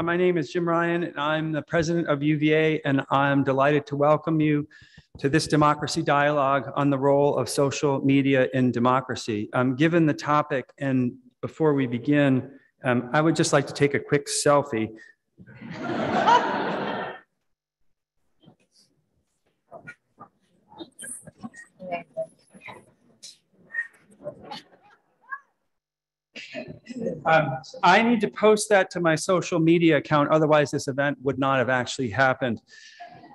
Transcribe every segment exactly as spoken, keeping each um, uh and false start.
My name is Jim Ryan, and I'm the president of U V A, and I'm delighted to welcome you to this democracy dialogue on the role of social media in democracy. Um, given the topic, and before we begin, um, I would just like to take a quick selfie. Um, I need to post that to my social media account, otherwise this event would not have actually happened.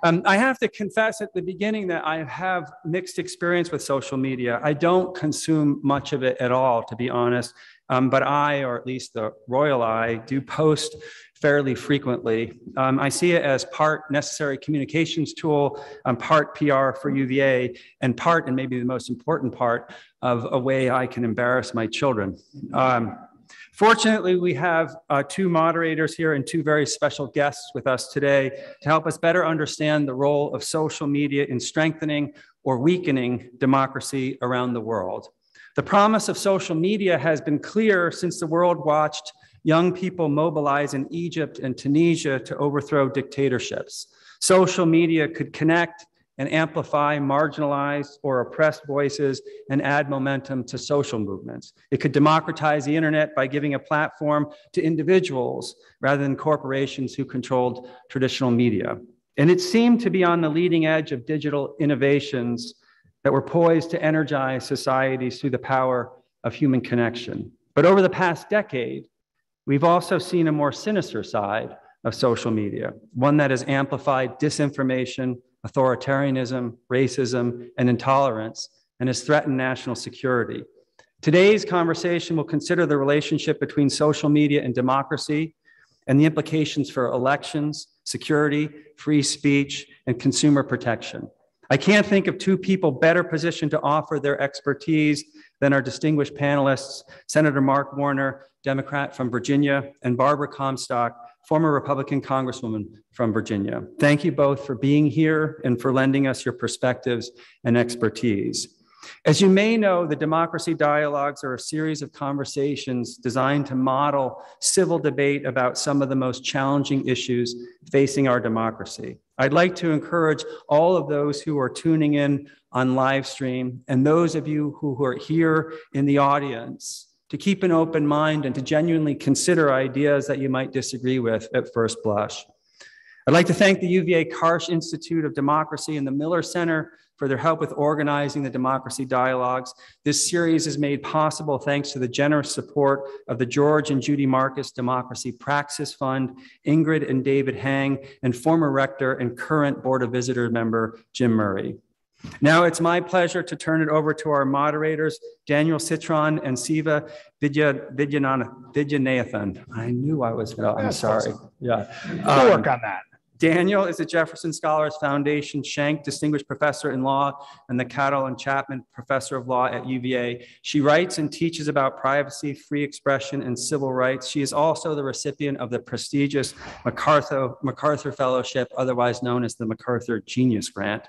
Um, I have to confess at the beginning that I have mixed experience with social media. I don't consume much of it at all, to be honest, um, but I, or at least the royal I, do post fairly frequently. Um, I see it as part necessary communications tool, um, part P R for U V A, and part, and maybe the most important part, of a way I can embarrass my children. Um, Fortunately, we have uh, two moderators here and two very special guests with us today to help us better understand the role of social media in strengthening or weakening democracy around the world. The promise of social media has been clear since the world watched young people mobilize in Egypt and Tunisia to overthrow dictatorships. Social media could connect and amplify marginalized or oppressed voices and add momentum to social movements. It could democratize the internet by giving a platform to individuals rather than corporations who controlled traditional media. And it seemed to be on the leading edge of digital innovations that were poised to energize societies through the power of human connection. But over the past decade, we've also seen a more sinister side of social media, one that has amplified disinformation, authoritarianism, racism, and intolerance, and has threatened national security. Today's conversation will consider the relationship between social media and democracy, and the implications for elections, security, free speech, and consumer protection. I can't think of two people better positioned to offer their expertise than our distinguished panelists, Senator Mark Warner, Democrat from Virginia, and Barbara Comstock, former Republican Congresswoman from Virginia. Thank you both for being here and for lending us your perspectives and expertise. As you may know, the Democracy Dialogues are a series of conversations designed to model civil debate about some of the most challenging issues facing our democracy. I'd like to encourage all of those who are tuning in on live stream and those of you who are here in the audience to keep an open mind and to genuinely consider ideas that you might disagree with at first blush. I'd like to thank the U V A Karsh Institute of Democracy and the Miller Center for their help with organizing the Democracy Dialogues. This series is made possible thanks to the generous support of the George and Judy Marcus Democracy Praxis Fund, Ingrid and David Hang, and former rector and current Board of Visitors member, Jim Murray. Now it's my pleasure to turn it over to our moderators, Danielle Citron and Siva Vaidhyanathan. I knew I was, no, I'm sorry. Yeah. We'll work on that. Danielle is a Jefferson Scholars Foundation Shank Distinguished Professor in Law and the Cattle and Chapman Professor of Law at U V A. She writes and teaches about privacy, free expression, and civil rights. She is also the recipient of the prestigious MacArthur, MacArthur Fellowship, otherwise known as the MacArthur Genius Grant.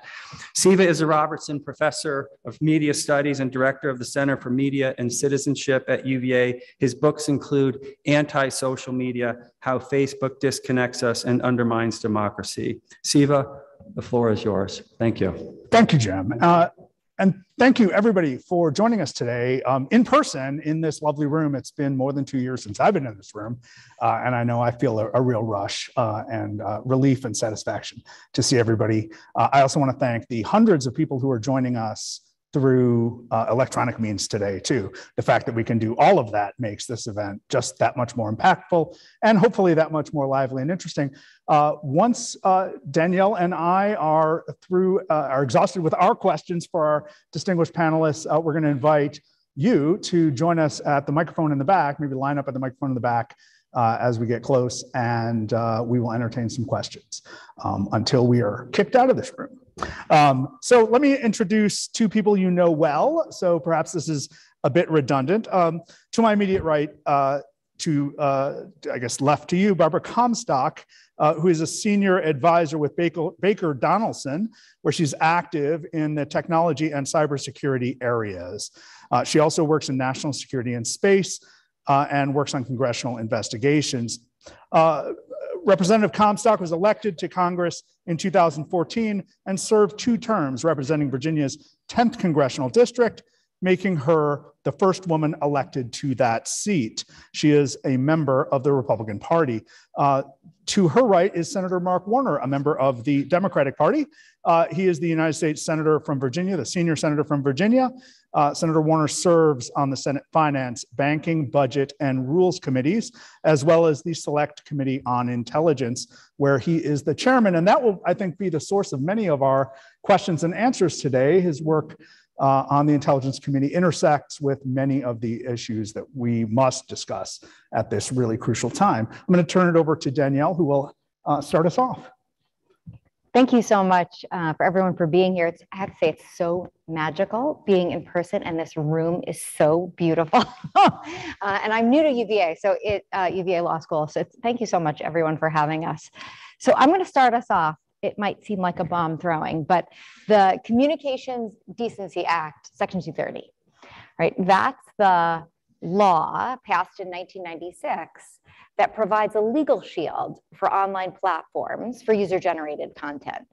Siva is a Robertson Professor of Media Studies and Director of the Center for Media and Citizenship at U V A. His books include Anti-Social Media, How Facebook Disconnects Us and Undermines Democracy. Democracy. Siva, the floor is yours. Thank you. Thank you, Jim. Uh, and thank you, everybody, for joining us today um, in person in this lovely room. It's been more than two years since I've been in this room, uh, and I know I feel a, a real rush uh, and uh, relief and satisfaction to see everybody. Uh, I also want to thank the hundreds of people who are joining us through uh, electronic means today, too. The fact that we can do all of that makes this event just that much more impactful and hopefully that much more lively and interesting. Uh, once uh, Danielle and I are through, uh, are exhausted with our questions for our distinguished panelists, uh, we're going to invite you to join us at the microphone in the back, maybe line up at the microphone in the back uh, as we get close, and uh, we will entertain some questions um, until we are kicked out of this room. Um, so let me introduce two people you know well, so perhaps this is a bit redundant. Um, to my immediate right, uh, to, uh, I guess, left to you, Barbara Comstock, uh, who is a senior advisor with Baker, Baker Donelson, where she's active in the technology and cybersecurity areas. Uh, she also works in national security and space uh, and works on congressional investigations. Uh, Representative Comstock was elected to Congress in two thousand fourteen and served two terms representing Virginia's tenth congressional district, making her the first woman elected to that seat. She is a member of the Republican Party. Uh, to her right is Senator Mark Warner, a member of the Democratic Party. Uh, he is the United States Senator from Virginia, the senior senator from Virginia. Uh, Senator Warner serves on the Senate Finance, Banking, Budget, and Rules Committees, as well as the Select Committee on Intelligence, where he is the chairman. And that will, I think, be the source of many of our questions and answers today. His work Uh, on the Intelligence Committee intersects with many of the issues that we must discuss at this really crucial time. I'm going to turn it over to Danielle, who will uh, start us off. Thank you so much uh, for everyone for being here. It's, I have to say, it's so magical being in person, and this room is so beautiful. uh, and I'm new to U V A, so it uh, U V A Law School. So it's, thank you so much, everyone, for having us. So I'm going to start us off. It might seem like a bomb throwing, but the Communications Decency Act, Section two thirty, right? That's the law passed in nineteen ninety-six that provides a legal shield for online platforms for user-generated content.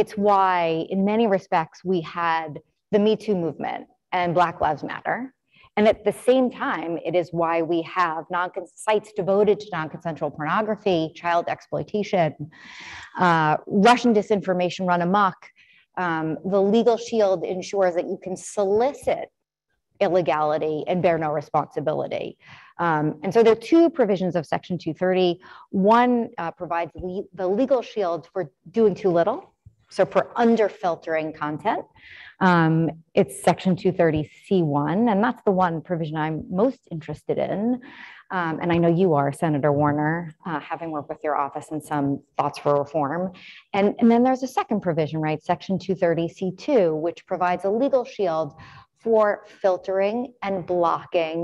It's why, in many respects, we had the Me Too movement and Black Lives Matter. And at the same time, it is why we have sites devoted to non-consensual pornography, child exploitation, uh, Russian disinformation run amok. Um, the legal shield ensures that you can solicit illegality and bear no responsibility. Um, and so there are two provisions of Section two thirty. One uh, provides le the legal shield for doing too little. So for under-filtering content, um, it's Section two thirty C one, and that's the one provision I'm most interested in. Um, and I know you are, Senator Warner, uh, having worked with your office and some thoughts for reform. And, and then there's a second provision, right, Section two thirty C two, which provides a legal shield for filtering and blocking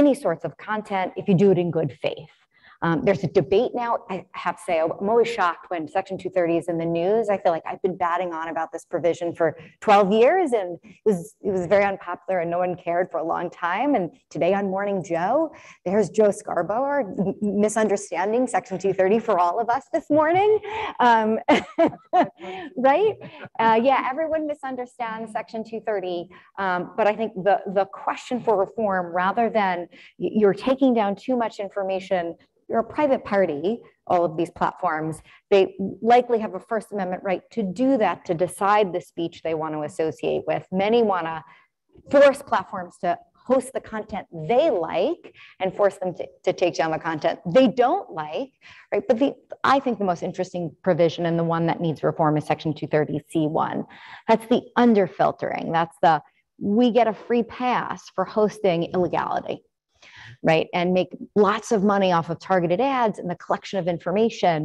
any sorts of content if you do it in good faith. Um, there's a debate now. I have to say, I'm always shocked when Section two thirty is in the news. I feel like I've been batting on about this provision for twelve years, and it was, it was very unpopular and no one cared for a long time. And today on Morning Joe, there's Joe Scarborough misunderstanding Section two thirty for all of us this morning, um, right? Uh, yeah, everyone misunderstands Section two thirty, um, but I think the, the question for reform, rather than you're taking down too much information, you're a private party, all of these platforms, they likely have a First Amendment right to do that, to decide the speech they want to associate with. Many want to force platforms to host the content they like and force them to, to take down the content they don't like, right? But the, I think the most interesting provision and the one that needs reform is Section two thirty C one. That's the under-filtering. That's the, we get a free pass for hosting illegality, right, and make lots of money off of targeted ads and the collection of information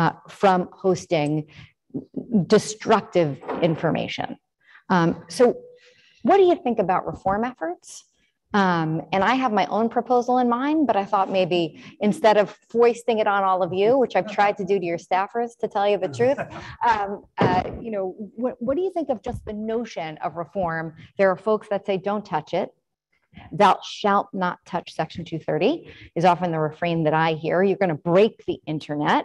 uh, from hosting destructive information. Um, so what do you think about reform efforts? Um, and I have my own proposal in mind, but I thought maybe instead of foisting it on all of you, which I've tried to do to your staffers, to tell you the truth, um, uh, you know, what, what do you think of just the notion of reform? There are folks that say, don't touch it. Thou shalt not touch Section two thirty is often the refrain that I hear. You're going to break the internet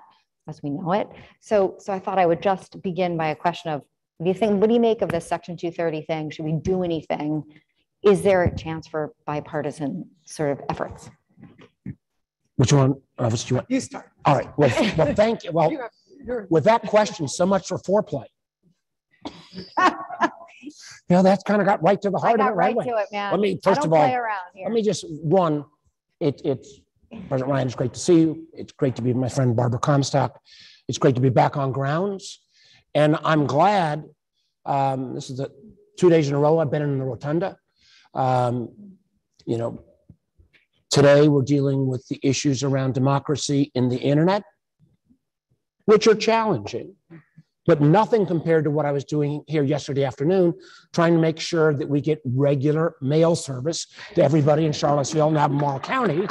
as we know it. So, so I thought I would just begin by a question of, do you think, what do you make of this Section two thirty thing? Should we do anything? Is there a chance for bipartisan sort of efforts? Which one? Uh, which you, want? You start. All right. Well, well thank you. Well, with that question, so much for foreplay. You know, that's kind of got right to the heart of it, right? I got right to it, man. Let me, first of all, let me just, one, it, it's, President Ryan, it's great to see you. It's great to be with my friend Barbara Comstock. It's great to be back on grounds. And I'm glad, um, this is the two days in a row I've been in the rotunda. Um, you know, today we're dealing with the issues around democracy in the internet, which are challenging. But nothing compared to what I was doing here yesterday afternoon, trying to make sure that we get regular mail service to everybody in Charlottesville and Albemarle County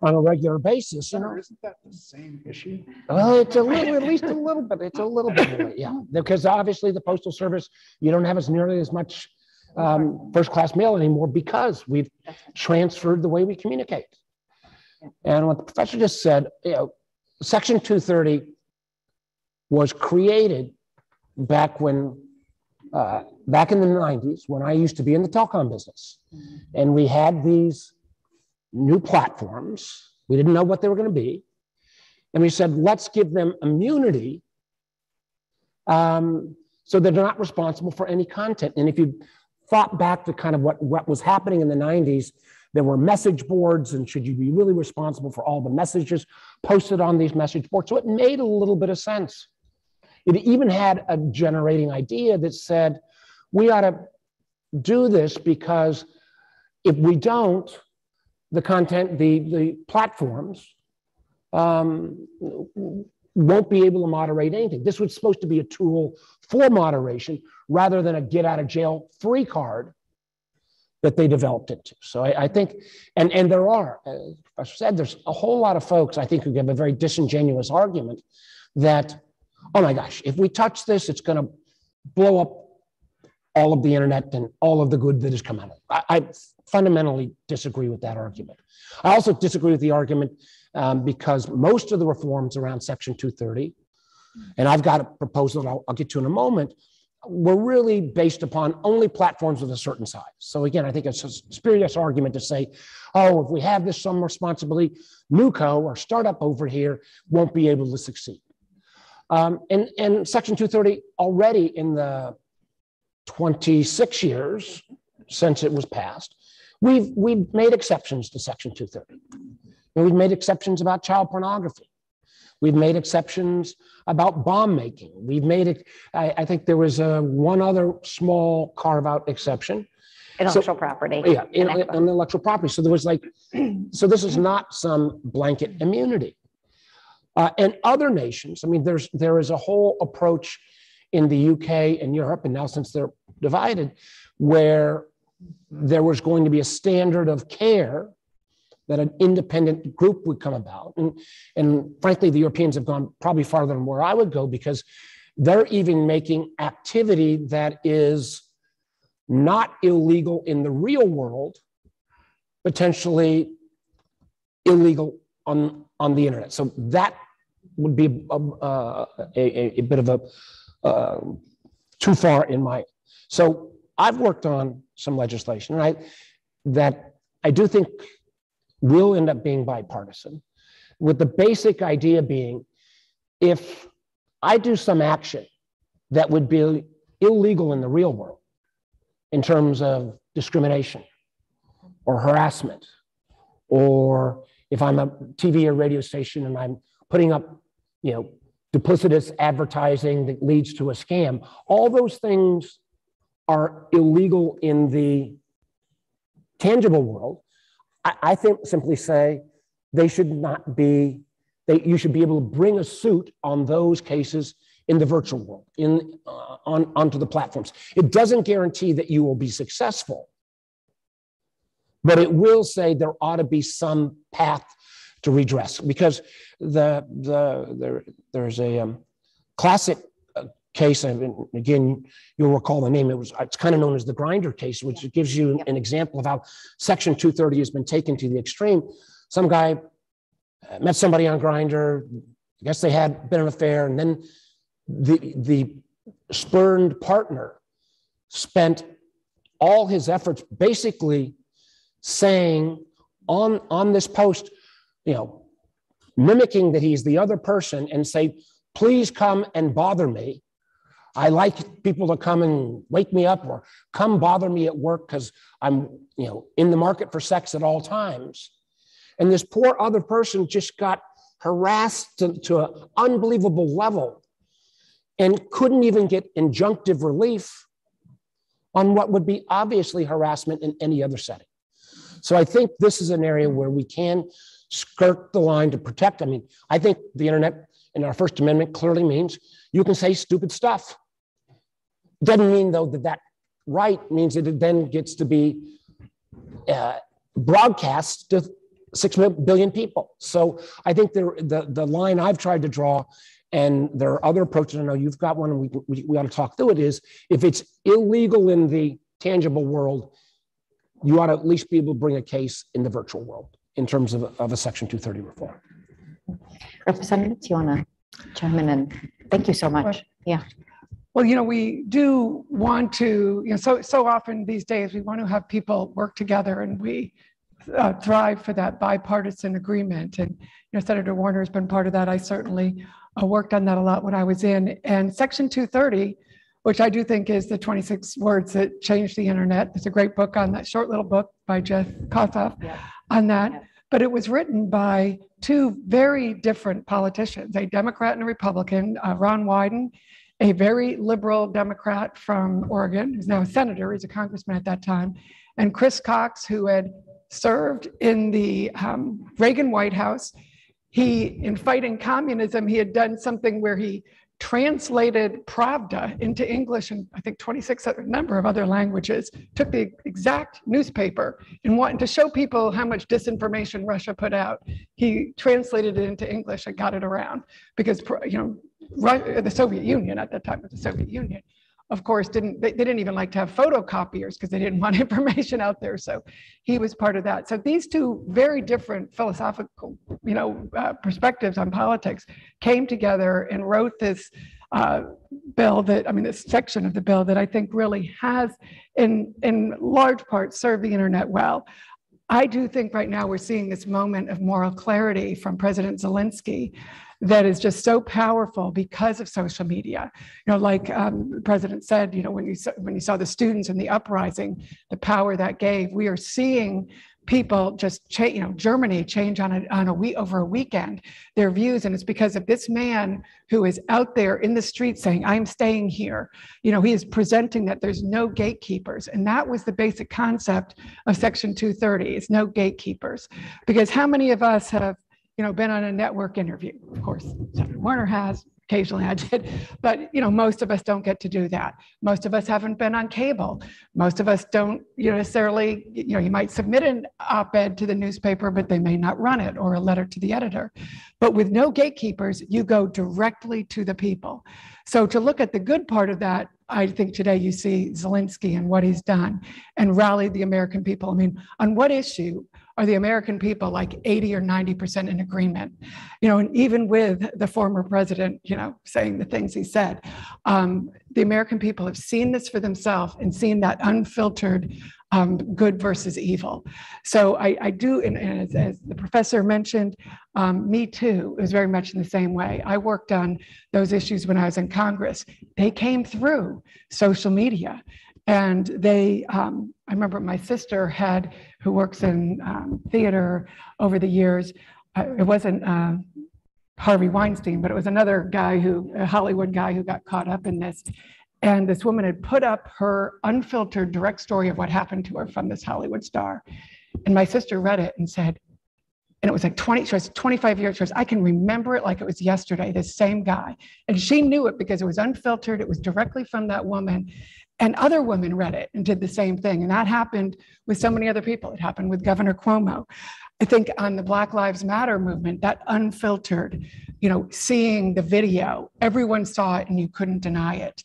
on a regular basis. You know? Isn't that the same issue? Well, it's a little, at least a little bit. It's a little bit, yeah. Because obviously the Postal Service, you don't have as nearly as much um, first-class mail anymore because we've transferred the way we communicate. And what the professor just said, you know, Section two thirty was created back when, uh, back in the nineties, when I used to be in the telecom business. And we had these new platforms. We didn't know what they were going to be. And we said, let's give them immunity um, so that they're not responsible for any content. And if you thought back to kind of what, what was happening in the nineties, there were message boards, and should you be really responsible for all the messages posted on these message boards? So it made a little bit of sense. It even had a generating idea that said, we ought to do this because if we don't, the content, the, the platforms um, won't be able to moderate anything. This was supposed to be a tool for moderation rather than a get out of jail free card that they developed into. So I, I think, and, and there are, as I said, there's a whole lot of folks, I think, who give a very disingenuous argument that, oh my gosh, if we touch this, it's gonna blow up all of the internet and all of the good that has come out of it. I, I fundamentally disagree with that argument. I also disagree with the argument um, because most of the reforms around Section two thirty, and I've got a proposal that I'll, I'll get to in a moment, were really based upon only platforms of a certain size. So again, I think it's a spurious argument to say, oh, if we have this some responsibility, NUCO or startup over here won't be able to succeed. Um, and, and Section two thirty already in the twenty-six years since it was passed, we've, we've made exceptions to Section two thirty. And we've made exceptions about child pornography. We've made exceptions about bomb making. We've made it, I, I think there was a, one other small carve out exception. Intellectual so, property. Yeah, in, in intellectual property. So there was like, so this is not some blanket immunity. Uh, and other nations, I mean, there's, there is a whole approach in the U K and Europe, and now since they're divided, where there was going to be a standard of care that an independent group would come about. And, and frankly, the Europeans have gone probably farther than where I would go because they're even making activity that is not illegal in the real world, potentially illegal on, on the internet. So that would be a, a, a, a bit of a, uh, too far in my, so I've worked on some legislation and I, that I do think will end up being bipartisan, with the basic idea being, if I do some action that would be illegal in the real world, in terms of discrimination or harassment, or if I'm a T V or radio station and I'm putting up, you know, duplicitous advertising that leads to a scam, all those things are illegal in the tangible world. I think simply say they should not be, they, you should be able to bring a suit on those cases in the virtual world, in, uh, on, onto the platforms. It doesn't guarantee that you will be successful, but it will say there ought to be some path to redress because the, the, there, there's a um, classic uh, case, and again, you'll recall the name, it was, it's kind of known as the Grindr case, which gives you an example of how Section two thirty has been taken to the extreme. Some guy met somebody on Grindr, I guess they had been an affair, and then the, the spurned partner spent all his efforts basically saying on, on this post, you know, mimicking that he's the other person and say, please come and bother me. I like people to come and wake me up or come bother me at work because I'm, you know, in the market for sex at all times. And this poor other person just got harassed to, to an unbelievable level and couldn't even get injunctive relief on what would be obviously harassment in any other setting. So I think this is an area where we can skirt the line to protect. I mean, I think the internet in our First Amendment clearly means you can say stupid stuff. Doesn't mean, though, that that right means that it then gets to be uh, broadcast to six billion people. So I think there, the, the line I've tried to draw, and there are other approaches, I know you've got one, and we, we, we ought to talk through it, is if it's illegal in the tangible world, you ought to at least be able to bring a case in the virtual world. in terms of, of a Section two thirty reform. Representative, do you want to chime in? And thank you so much. Yeah. Well, you know, we do want to, you know, so, so often these days we want to have people work together, and we uh, thrive for that bipartisan agreement. And, you know, Senator Warner has been part of that. I certainly uh, worked on that a lot when I was in. And Section two thirty, which I do think is the twenty-six words that changed the internet. There's a great book on that, short little book by Jeff Kossoff yeah. on that. Yeah. But it was written by two very different politicians, a Democrat and a Republican, uh, Ron Wyden, a very liberal Democrat from Oregon, who's now a senator, he's a congressman at that time, and Chris Cox, who had served in the um, Reagan White House. He, in fighting communism, he had done something where he translated Pravda into English and I think twenty-six other number of other languages, took the exact newspaper and wanted to show people how much disinformation Russia put out. He translated it into English and got it around because, you know, Russia, the Soviet Union at that time was the Soviet Union, of course, didn't, they, they didn't even like to have photocopiers because they didn't want information out there. So he was part of that. So these two very different philosophical, you know, uh, perspectives on politics came together and wrote this uh, bill that, I mean, this section of the bill that I think really has in, in large part served the internet well. I do think right now we're seeing this moment of moral clarity from President Zelensky that is just so powerful because of social media. You know, like um, the president said, you know, when you, saw, when you saw the students and the uprising, the power that gave, we are seeing people just change, you know, Germany change on a, on a week, over a weekend, their views. And it's because of this man who is out there in the street saying, I'm staying here. You know, he is presenting that there's no gatekeepers. And that was the basic concept of Section two thirty, it's no gatekeepers. Because how many of us have, you know, been on a network interview? Of course, Senator Warner has, occasionally I did, but, you know, most of us don't get to do that. Most of us haven't been on cable. Most of us don't, you know, necessarily, you know, you might submit an op-ed to the newspaper, but they may not run it, or a letter to the editor. But with no gatekeepers, you go directly to the people. So to look at the good part of that, I think today you see Zelensky and what he's done and rallied the American people. I mean, on what issue are the American people like eighty or ninety percent in agreement? You know, and even with the former president, you know, saying the things he said, um, the American people have seen this for themselves and seen that unfiltered um, good versus evil. So I, I do, and, and as, as the professor mentioned, um, Me Too is very much in the same way. I worked on those issues when I was in Congress. They came through social media. And they, um, I remember my sister had, who works in um, theater over the years, uh, it wasn't uh, Harvey Weinstein, but it was another guy who, a Hollywood guy who got caught up in this. And this woman had put up her unfiltered direct story of what happened to her from this Hollywood star. And my sister read it and said, and it was like twenty, she was twenty-five years, she was, I can remember it like it was yesterday, this same guy. And she knew it because it was unfiltered, it was directly from that woman. And other women read it and did the same thing. And that happened with so many other people. It happened with Governor Cuomo. I think on the Black Lives Matter movement, that unfiltered, you know, seeing the video, everyone saw it and you couldn't deny it.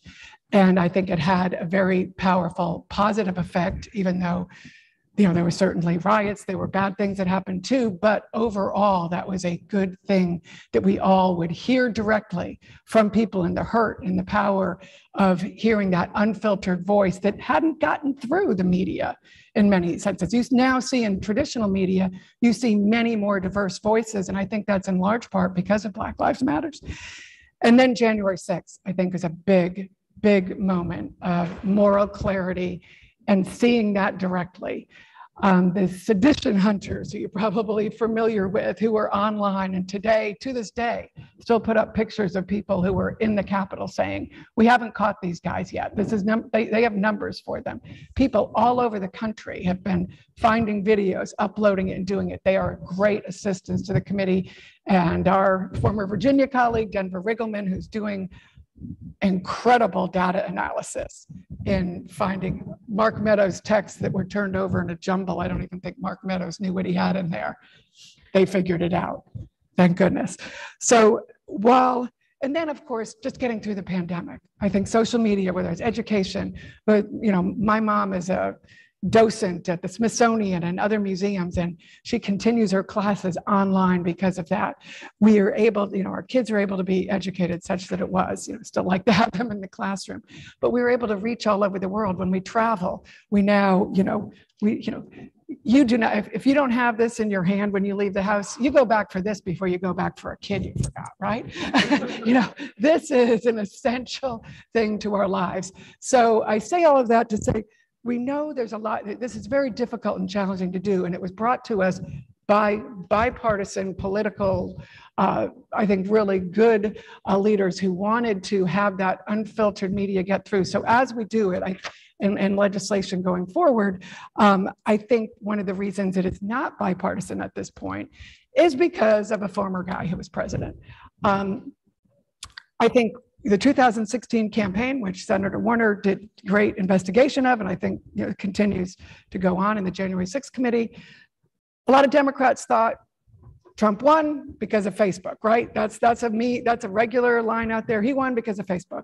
And I think it had a very powerful positive effect, even though, you know, there were certainly riots, there were bad things that happened too, but overall, that was a good thing that we all would hear directly from people, in the hurt and the power of hearing that unfiltered voice that hadn't gotten through the media in many senses. You now see in traditional media, you see many more diverse voices, and I think that's in large part because of Black Lives Matter. And then January sixth, I think, is a big, big moment of moral clarity and seeing that directly. Um, the sedition hunters, who you're probably familiar with, who were online and today, to this day, still put up pictures of people who were in the Capitol saying, we haven't caught these guys yet. This is num they, they have numbers for them. People all over the country have been finding videos, uploading it and doing it. They are a great assistance to the committee. And our former Virginia colleague, Denver Riggleman, who's doing incredible data analysis in finding Mark Meadows' texts that were turned over in a jumble. I don't even think Mark Meadows knew what he had in there. They figured it out, thank goodness. So while, and then of course, just getting through the pandemic. I think social media, whether it's education, but you know, my mom is a docent at the Smithsonian and other museums, and she continues her classes online because of that. We are able, you know, our kids are able to be educated such that it was, you know, still like to have them in the classroom, but we were able to reach all over the world. When we travel, we now, you know, we, you know, you do not, if, if you don't have this in your hand when you leave the house, you go back for this before you go back for a kid you forgot, right? You know, this is an essential thing to our lives. So I say all of that to say, we know there's a lot, this is very difficult and challenging to do, and it was brought to us by bipartisan political, uh, I think really good uh, leaders who wanted to have that unfiltered media get through. So as we do it, I, and, and legislation going forward, um, I think one of the reasons it is not bipartisan at this point is because of a former guy who was president. Um, I think the two thousand sixteen campaign, which Senator Warner did great investigation of, and I think, you know, continues to go on in the January sixth committee, a lot of Democrats thought Trump won because of Facebook, right? That's that's a me that's a regular line out there. He won because of Facebook.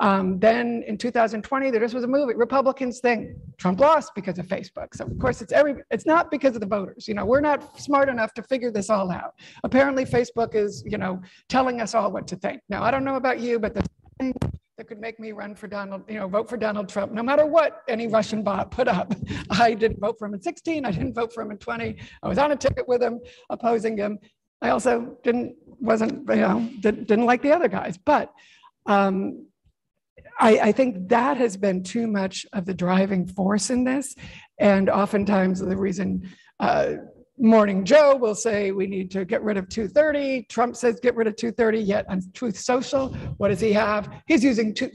Um, then in two thousand twenty, there just was a movie. Republicans think Trump lost because of Facebook. So of course it's every it's not because of the voters. You know, we're not smart enough to figure this all out. Apparently Facebook is, you know, telling us all what to think. Now I don't know about you, but the thing that could make me run for Donald, you know, vote for Donald Trump, no matter what any Russian bot put up. I didn't vote for him in sixteen, I didn't vote for him in twenty, I was on a ticket with him, opposing him. I also didn't, wasn't, you know, did, didn't like the other guys. But um, I, I think that has been too much of the driving force in this. And oftentimes the reason, uh, Morning Joe will say we need to get rid of two thirty. Trump says get rid of two thirty, yet on Truth Social, what does he have? He's using two,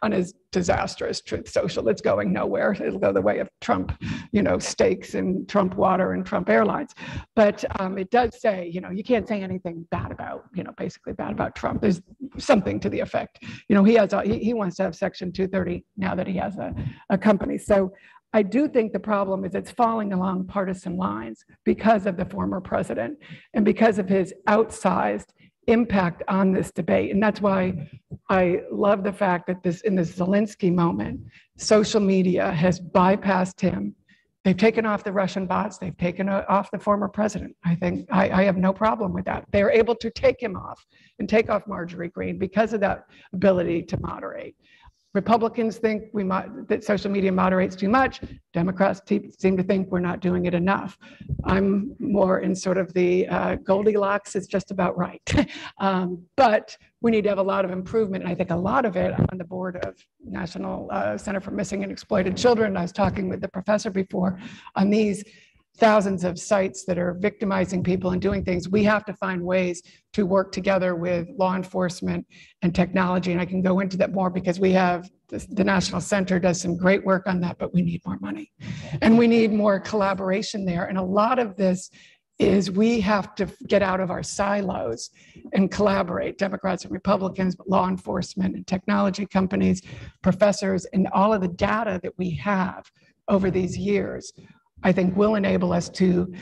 on his disastrous Truth Social. It's going nowhere. It'll go the way of Trump, you know, steaks and Trump water and Trump Airlines. But um, it does say, you know, you can't say anything bad about, you know, basically bad about Trump. There's something to the effect. You know, he has a, he, he wants to have Section two thirty now that he has a, a company. So I do think the problem is it's falling along partisan lines because of the former president and because of his outsized impact on this debate. And that's why I love the fact that this, in this Zelensky moment, social media has bypassed him. They've taken off the Russian bots. They've taken off the former president. I think I, I have no problem with that. They're able to take him off and take off Marjorie Greene because of that ability to moderate. Republicans think we might, that social media moderates too much. Democrats seem to think we're not doing it enough. I'm more in sort of the uh, Goldilocks is just about right. um, but we need to have a lot of improvement. And I think a lot of it on the board of National uh, Center for Missing and Exploited Children. I was talking with the professor before on these thousands of sites that are victimizing people and doing things. We have to find ways to work together with law enforcement and technology. And I can go into that more because we have, this, the National Center does some great work on that, but we need more money. And we need more collaboration there. And a lot of this is we have to get out of our silos and collaborate, Democrats and Republicans, but law enforcement and technology companies, professors, and all of the data that we have over these years, I think will enable us to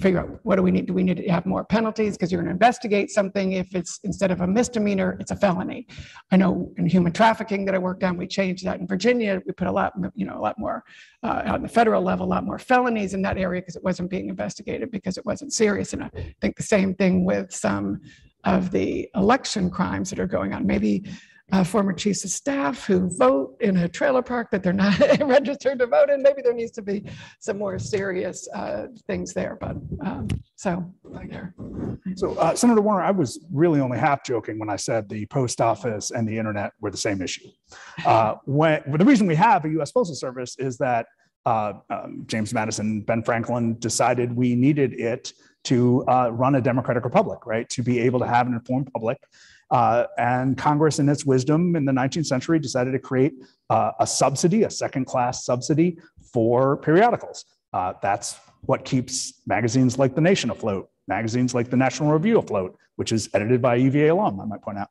figure out what do we need? Do we need to have more penalties? Because you're going to investigate something. If it's instead of a misdemeanor, it's a felony. I know in human trafficking that I worked on, we changed that in Virginia. We put a lot, you know, a lot more uh, on the federal level, a lot more felonies in that area because it wasn't being investigated because it wasn't serious enough. I think the same thing with some of the election crimes that are going on. Maybe Uh, former chiefs of staff who vote in a trailer park that they're not registered to vote in. Maybe there needs to be some more serious uh, things there. But um, so, there. So uh, Senator Warner, I was really only half joking when I said the post office and the internet were the same issue. Uh, when well, the reason we have a U S Postal Service is that uh, um, James Madison, Ben Franklin decided we needed it to uh, run a democratic republic, right? To be able to have an informed public. Uh, and Congress, in its wisdom in the nineteenth century, decided to create uh, a subsidy, a second-class subsidy for periodicals. Uh, that's what keeps magazines like The Nation afloat, magazines like the National Review afloat, which is edited by a U V A alum, I might point out.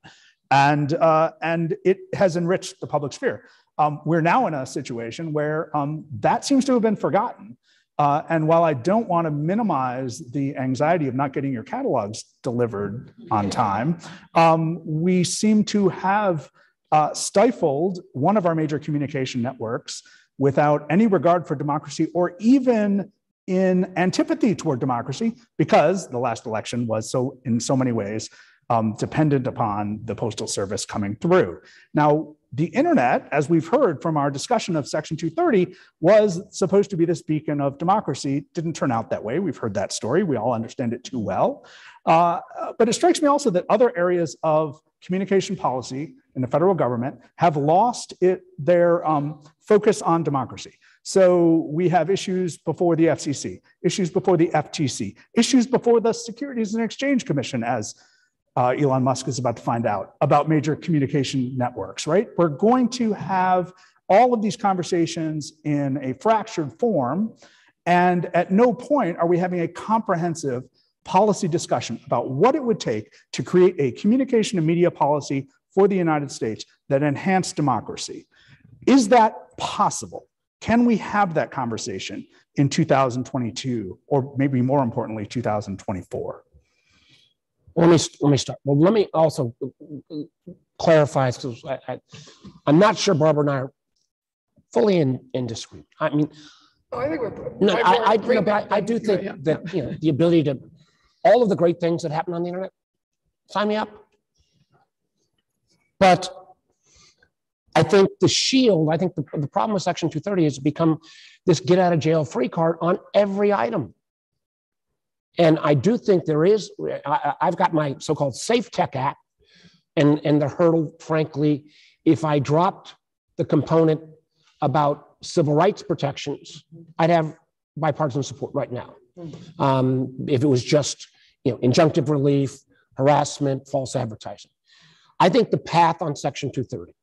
And, uh, and it has enriched the public sphere. Um, we're now in a situation where um, that seems to have been forgotten. Uh, and while I don't want to minimize the anxiety of not getting your catalogs delivered on time, um, we seem to have uh, stifled one of our major communication networks without any regard for democracy or even in antipathy toward democracy, because the last election was so, in so many ways, um, dependent upon the Postal Service coming through. Now, the internet, as we've heard from our discussion of Section two thirty, was supposed to be this beacon of democracy. Didn't turn out that way. We've heard that story. We all understand it too well. Uh, but it strikes me also that other areas of communication policy in the federal government have lost it, their um, focus on democracy. So we have issues before the F C C, issues before the F T C, issues before the Securities and Exchange Commission, as Uh, Elon Musk is about to find out about major communication networks, right? We're going to have all of these conversations in a fractured form. And at no point are we having a comprehensive policy discussion about what it would take to create a communication and media policy for the United States that enhanced democracy. Is that possible? Can we have that conversation in two thousand twenty-two, or maybe more importantly, two thousand twenty-four? Let me let me start. Well, let me also clarify, because I, I, I'm not sure Barbara and I are fully in, in disagreement. I mean, oh, I think we're no, I, I, no, but I, I do think yeah, yeah. that you know the ability to all of the great things that happen on the internet. Sign me up. But I think the shield. I think the the problem with Section two thirty is become this get out of jail free card on every item. And I do think there is, I, I've got my so-called Safe Tech Act, and, and the hurdle, frankly, if I dropped the component about civil rights protections, I'd have bipartisan support right now. Um, if it was just you know, injunctive relief, harassment, false advertising. I think the path on Section two thirty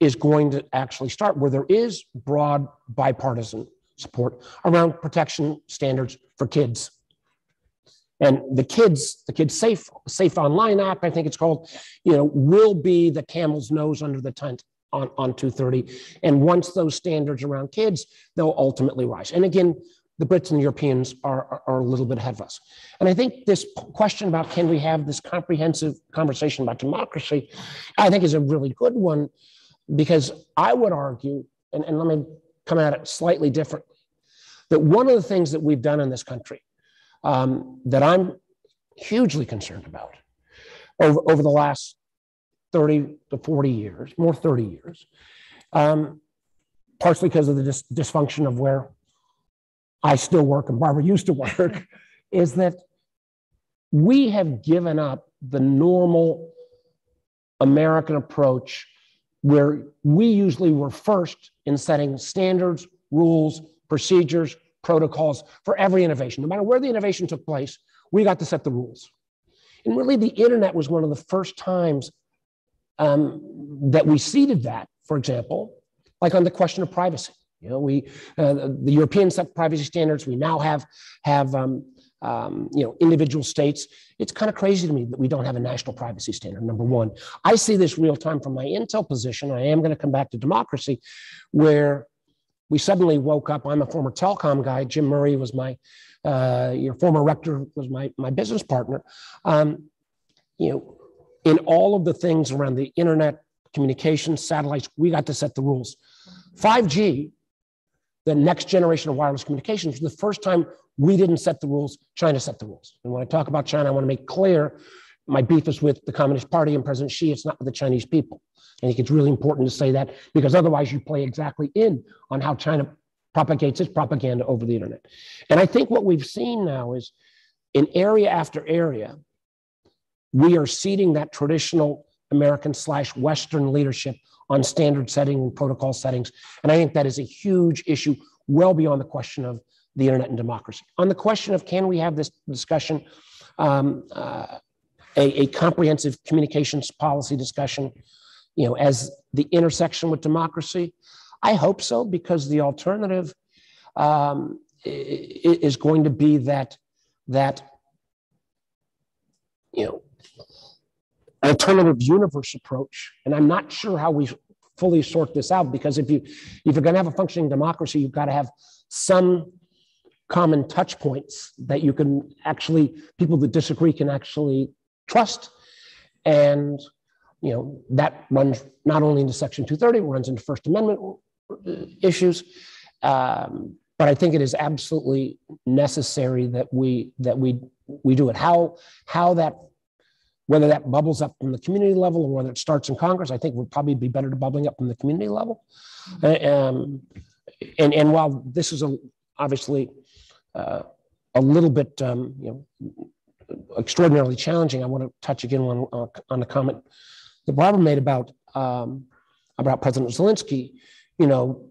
is going to actually start where there is broad bipartisan support around protection standards for kids. And the kids, the Kids Safe, Safe Online Act, I think it's called, you know, will be the camel's nose under the tent on, on two thirty. And once those standards around kids, they'll ultimately rise. And again, the Brits and Europeans are, are, are a little bit ahead of us. And I think this question about can we have this comprehensive conversation about democracy, I think is a really good one, because I would argue, and, and let me come at it slightly differently, that one of the things that we've done in this country Um, that I'm hugely concerned about over, over the last thirty to forty years, more thirty years, um, partially because of the dis dysfunction of where I still work and Barbara used to work, is that we have given up the normal American approach where we usually were first in setting standards, rules, procedures, protocols for every innovation. No matter where the innovation took place, we got to set the rules. And really the internet was one of the first times um, that we ceded that, for example, like on the question of privacy. You know, we, uh, the Europeans set privacy standards. We now have, have um, um, you know, individual states. It's kind of crazy to me that we don't have a national privacy standard, number one. I see this real time from my Intel position. I am gonna come back to democracy, where we suddenly woke up. I'm a former telecom guy. Jim Murray was my, uh, your former rector was my, my business partner. Um, you know, in all of the things around the internet, communications, satellites, we got to set the rules. five G, the next generation of wireless communications, was the first time we didn't set the rules, China set the rules. And when I talk about China, I want to make clear my beef is with the Communist Party and President Xi, it's not with the Chinese people. I think it's really important to say that, because otherwise you play exactly in on how China propagates its propaganda over the internet. And I think what we've seen now is in area after area, we are ceding that traditional American slash Western leadership on standard setting and protocol settings. And I think that is a huge issue well beyond the question of the internet and democracy. On the question of can we have this discussion, um, uh, a, a comprehensive communications policy discussion, you know, as the intersection with democracy? I hope so, because the alternative um, is going to be that, that, you know, alternative universe approach. And I'm not sure how we fully sort this out, because if, you, if you're gonna have a functioning democracy, you've gotta have some common touch points that you can actually, people that disagree can actually trust. And you know, that runs not only into Section two thirty, it runs into First Amendment issues. Um, but I think it is absolutely necessary that we that we we do it. How how that whether that bubbles up from the community level or whether it starts in Congress, I think would probably be better to bubbling up from the community level. Um, and and while this is a, obviously uh, a little bit um, you know extraordinarily challenging, I want to touch again on uh, on the comment that Barbara made about um, about President Zelensky. You know,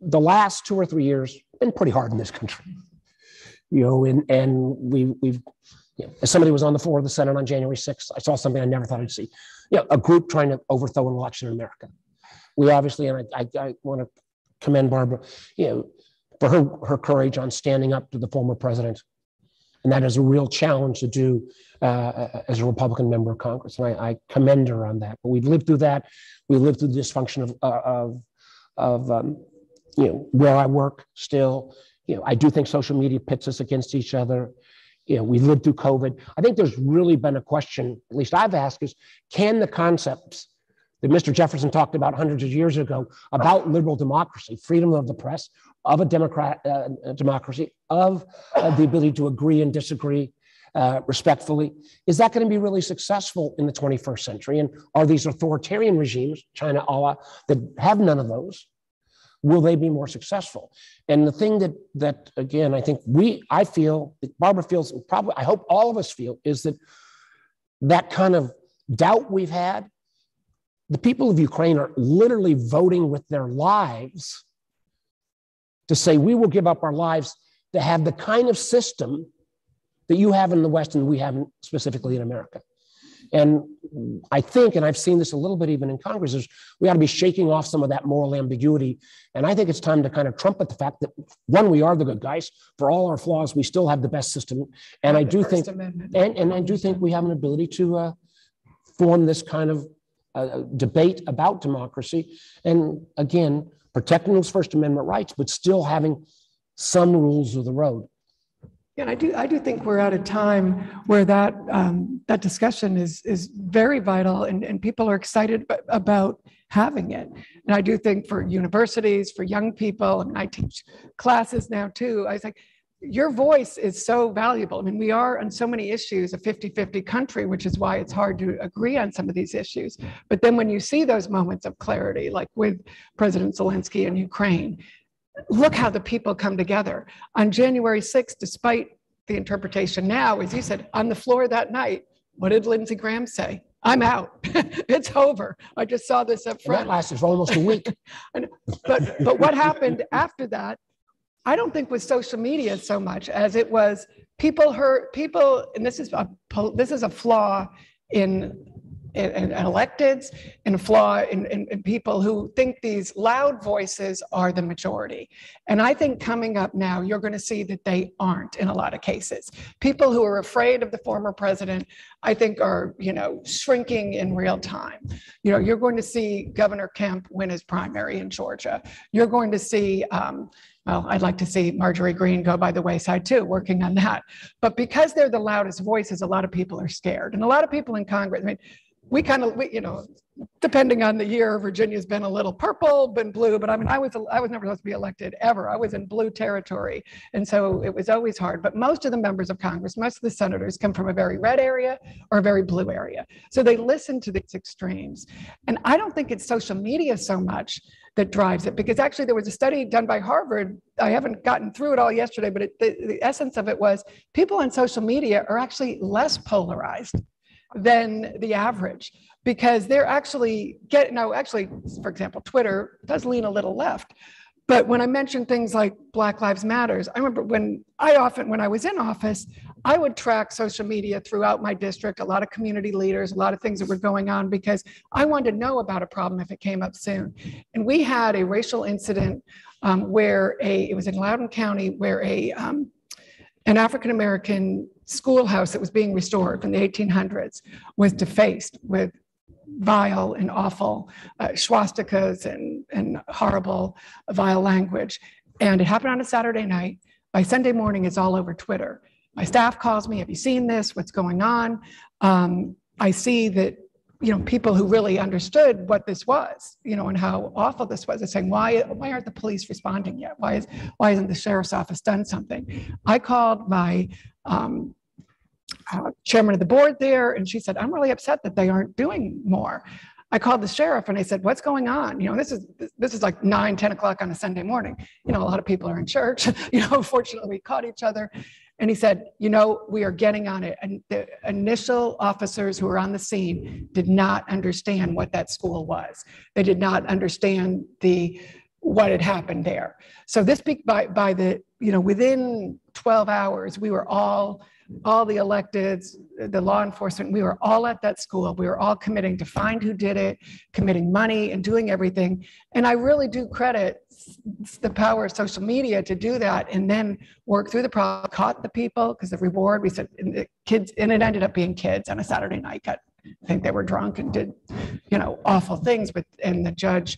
the last two or three years been pretty hard in this country. You know, and and we we've. You know, as somebody was on the floor of the Senate on January sixth, I saw something I never thought I'd see. You know, a group trying to overthrow an election in America. We obviously, and I, I, I want to commend Barbara, you know, for her, her courage on standing up to the former president. And that is a real challenge to do uh, as a Republican member of Congress. And I, I commend her on that. But we've lived through that. We lived through the dysfunction of, uh, of, of um, you know, where I work still. You know, I do think social media pits us against each other. You know, we lived through COVID. I think there's really been a question, at least I've asked, is can the concepts that Mister Jefferson talked about hundreds of years ago about liberal democracy, freedom of the press, of a democrat, uh, democracy, of uh, the ability to agree and disagree uh, respectfully, is that going to be really successful in the twenty-first century? And are these authoritarian regimes, China, Allah, that have none of those, will they be more successful? And the thing that, that again, I think we, I feel, that Barbara feels, and probably, I hope all of us feel, is that that kind of doubt we've had, the people of Ukraine are literally voting with their lives to say, we will give up our lives to have the kind of system that you have in the West and we have specifically in America. And I think, and I've seen this a little bit even in Congress, is we ought to be shaking off some of that moral ambiguity. And I think it's time to kind of trumpet the fact that, one, we are the good guys. For all our flaws, we still have the best system. And I do think, and, and I do think we have an ability to uh, form this kind of uh, debate about democracy. And again, protecting those First Amendment rights, but still having some rules of the road. Yeah, I do. I do think we're at a time where that um, that discussion is is very vital, and, and people are excited about having it. And I do think for universities, for young people, I mean, I teach classes now too. I was like, your voice is so valuable. I mean, we are on so many issues a fifty fifty country, which is why it's hard to agree on some of these issues. But then when you see those moments of clarity, like with President Zelensky in Ukraine. Look how the people come together. On January sixth, despite the interpretation now, as you said, on the floor that night, what did Lindsey Graham say? I'm out. It's over. I just saw this up front. And that lasted for almost a week. but, but what happened after that, I don't think was social media so much as it was people hurt, people, and this is a, this is a flaw in and electeds and a flaw in, in, in people who think these loud voices are the majority. And I think coming up now, you're going to see that they aren't in a lot of cases. People who are afraid of the former president, I think are, you know, shrinking in real time. You know, you're going to see Governor Kemp win his primary in Georgia. You're going to see, um, well, I'd like to see Marjorie Greene go by the wayside too, working on that. But because they're the loudest voices, a lot of people are scared. And a lot of people in Congress, I mean, We kind of, we, you know, depending on the year, Virginia's been a little purple, been blue, but I mean, I was I was never supposed to be elected ever. I was in blue territory, and so it was always hard. But most of the members of Congress, most of the senators come from a very red area or a very blue area. So they listen to these extremes. And I don't think it's social media so much that drives it, because actually there was a study done by Harvard. I haven't gotten through it all yesterday, but it, the, the essence of it was people on social media are actually less polarized than the average, because they're actually get no actually for example Twitter does lean a little left, but when I mentioned things like Black Lives Matters, I remember when I often when I was in office, I would track social media throughout my district, a lot of community leaders, a lot of things that were going on, because I wanted to know about a problem if it came up soon. And we had a racial incident um, where a it was in Loudoun County where a um, an African-American schoolhouse that was being restored in the eighteen hundreds was defaced with vile and awful uh, swastikas and, and horrible vile language. And it happened on a Saturday night. By Sunday morning, it's all over Twitter. My staff calls me, have you seen this? What's going on? Um, I see that you know, people who really understood what this was, you know, and how awful this was, and saying, why, why aren't the police responding yet? Why is, why isn't the sheriff's office done something? I called my um, uh, chairman of the board there, and she said, I'm really upset that they aren't doing more. I called the sheriff and I said, what's going on? You know, this is this is like nine, ten o'clock on a Sunday morning. You know, a lot of people are in church. You know, fortunately we caught each other. And he said, you know, we are getting on it. And the initial officers who were on the scene did not understand what that school was. They did not understand the what had happened there. So this by by the, you know, within twelve hours, we were all all the electeds, the law enforcement, we were all at that school. We were all committing to find who did it, committing money and doing everything. And I really do credit the power of social media to do that and then work through the problem, caught the people because the reward, we said, and the kids, and it ended up being kids on a Saturday night. I think they were drunk and did, you know, awful things. But, and the judge,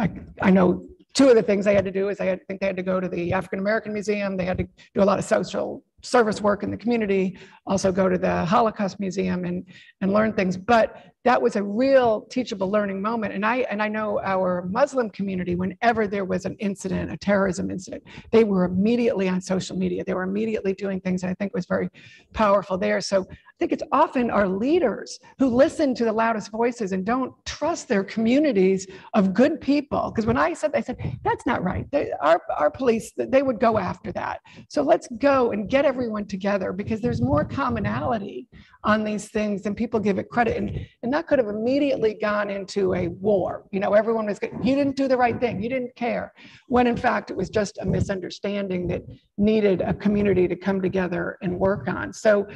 I, I know two of the things they had to do is they had, I think they had to go to the African-American Museum. They had to do a lot of social service work in the community, also go to the Holocaust Museum and, and learn things. But that was a real teachable learning moment. And I, and I know our Muslim community, whenever there was an incident, a terrorism incident, they were immediately on social media. They were immediately doing things. And I think it was very powerful there. So I think it's often our leaders who listen to the loudest voices and don't trust their communities of good people. Because when I said, I said, that's not right. They, our, our police, they would go after that. So let's go and get everyone together because there's more commonality on these things than people give it credit. And, and that could have immediately gone into a war. You know, everyone was, you didn't do the right thing. You didn't care. When in fact, it was just a misunderstanding that needed a community to come together and work on. So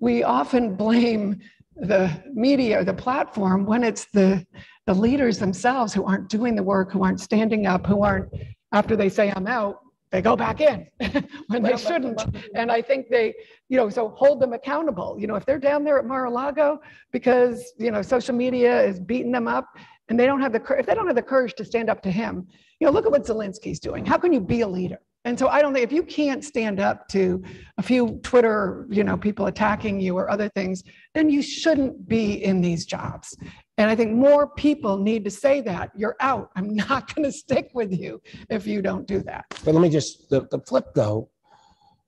we often blame the media, the platform, when it's the, the leaders themselves who aren't doing the work, who aren't standing up, who aren't, after they say, I'm out, they go back in when they shouldn't. And I think they, you know, so hold them accountable. You know, if they're down there at Mar-a-Lago because, you know, social media is beating them up and they don't have the, if they don't have the courage to stand up to him, you know, look at what Zelensky's doing. How can you be a leader? And so I don't think, if you can't stand up to a few Twitter, you know, people attacking you or other things, then you shouldn't be in these jobs. And I think more people need to say that. You're out. I'm not going to stick with you if you don't do that. But let me just, the, the flip though,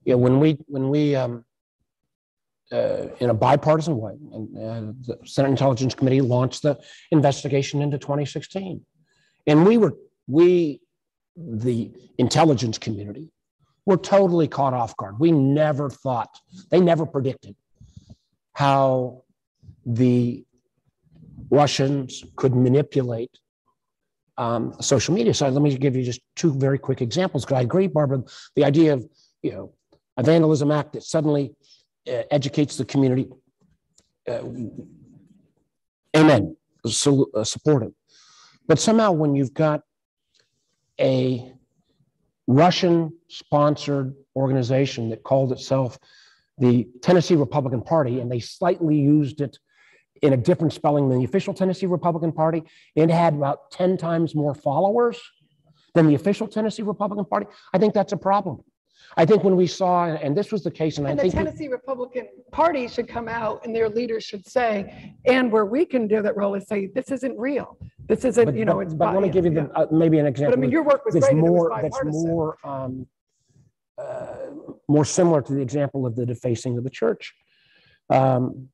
you know, when we, when we um, uh, in a bipartisan way, and uh, the Senate Intelligence Committee launched the investigation into twenty sixteen. And we were, we, the intelligence community were totally caught off guard. We never thought, they never predicted how the Russians could manipulate um, social media. So let me give you just two very quick examples. Because I agree, Barbara, the idea of, you know, a vandalism act that suddenly uh, educates the community. Uh, amen. So, uh, support it. But somehow when you've got a Russian-sponsored organization that called itself the Tennessee Republican Party, and they slightly used it in a different spelling than the official Tennessee Republican Party, and it had about ten times more followers than the official Tennessee Republican Party. I think that's a problem. I think when we saw, and this was the case, and, and I think the Tennessee we, Republican Party should come out and their leaders should say, and where we can do that role is say, this isn't real. This isn't, but, you know, but, it's But let me give you yeah. the, uh, maybe an example. But I mean, your work was great more, and it was bipartisan. That's more, um, uh, more similar to the example of the defacing of the church. Um,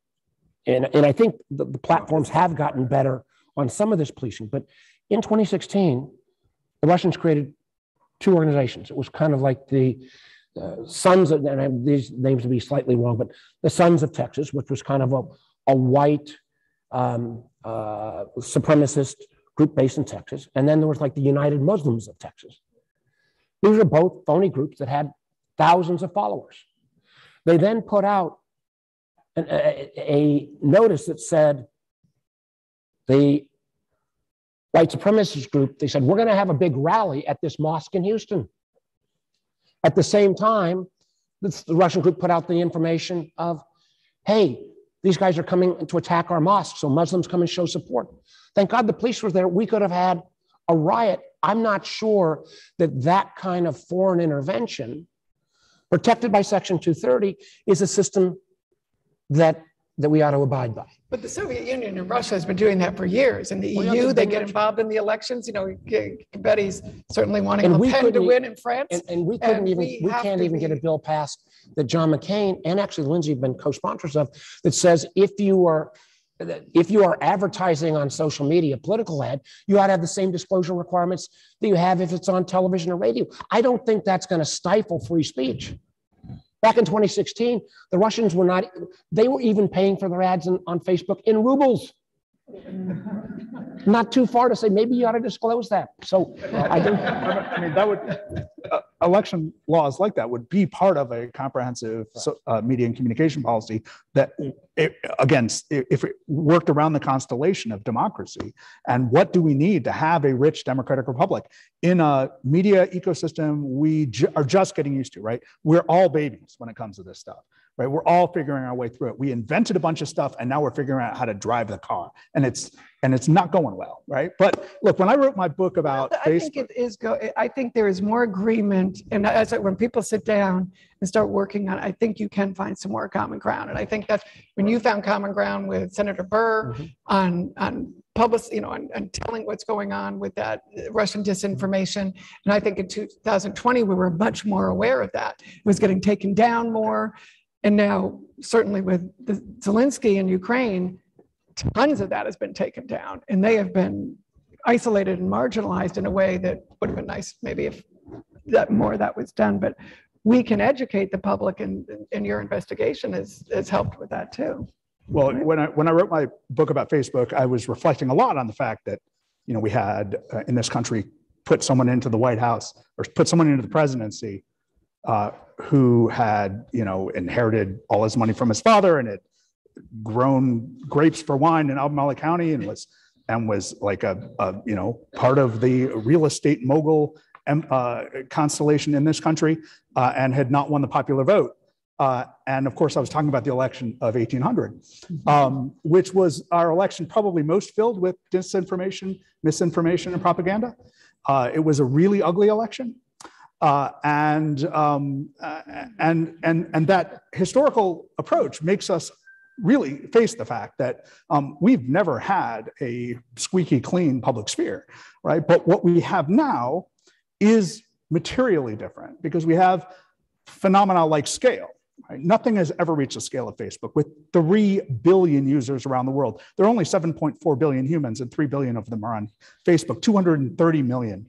and, and I think the, the platforms have gotten better on some of this policing. But in twenty sixteen, the Russians created two organizations. It was kind of like the uh, Sons of, and I, these names would be slightly wrong, but the Sons of Texas, which was kind of a, a white um, uh, supremacist group based in Texas. And then there was like the United Muslims of Texas. These are both phony groups that had thousands of followers. They then put out an, a, a notice that said the white supremacist group, they said, we're going to have a big rally at this mosque in Houston. At the same time, this, the Russian group put out the information of, hey, these guys are coming to attack our mosque, so Muslims come and show support. Thank God the police were there. We could have had a riot. I'm not sure that that kind of foreign intervention, protected by Section two thirty, is a system that that we ought to abide by. But the Soviet Union and Russia has been doing that for years. In the well, E U, they get involved in the elections. You know, Betty's certainly wanting Le Pen to win in France. And, and we couldn't and even, we, we can't even be. get a bill passed that John McCain and actually Lindsey have been co-sponsors of, that says if you are if you are advertising on social media, political ad, you ought to have the same disclosure requirements that you have if it's on television or radio. I don't think that's going to stifle free speech. Back in twenty sixteen, the Russians were not, they were even paying for their ads in, on Facebook in rubles. Not too far to say, maybe you ought to disclose that. So I think, I mean, that would, uh, election laws like that would be part of a comprehensive so, uh, media and communication policy that, it, again, if it worked around the constellation of democracy and what do we need to have a rich democratic republic in a media ecosystem we ju- are just getting used to, right? We're all babies when it comes to this stuff. Right, we're all figuring our way through it. We invented a bunch of stuff, and now we're figuring out how to drive the car, and it's and it's not going well, right? But look, when I wrote my book about well, I Facebook, think it is go. I think there is more agreement, and as I, when people sit down and start working on, I think you can find some more common ground. And I think that's when you found common ground with Senator Burr mm-hmm. on on public, you know, on, on telling what's going on with that Russian disinformation. And I think in two thousand twenty we were much more aware of that. It was getting taken down more. And now, certainly with the Zelensky in Ukraine, tons of that has been taken down, and they have been isolated and marginalized in a way that would have been nice, maybe if that more of that was done. But we can educate the public, and, and your investigation has has helped with that too. Well, right? when I when I wrote my book about Facebook, I was reflecting a lot on the fact that, you know, we had uh, in this country put someone into the White House or put someone into the presidency. Uh, who had, you know, inherited all his money from his father and had grown grapes for wine in Albemarle County and was and was like a, a you know part of the real estate mogul uh, constellation in this country uh, and had not won the popular vote. Uh, and of course, I was talking about the election of eighteen hundred, um, which was our election probably most filled with disinformation, misinformation, and propaganda. Uh, it was a really ugly election. Uh, and um, uh, and and and that historical approach makes us really face the fact that um, we've never had a squeaky clean public sphere, right? But what we have now is materially different because we have phenomena like scale. Right? Nothing has ever reached the scale of Facebook with three billion users around the world. There are only seven point four billion humans, and three billion of them are on Facebook. two hundred thirty million.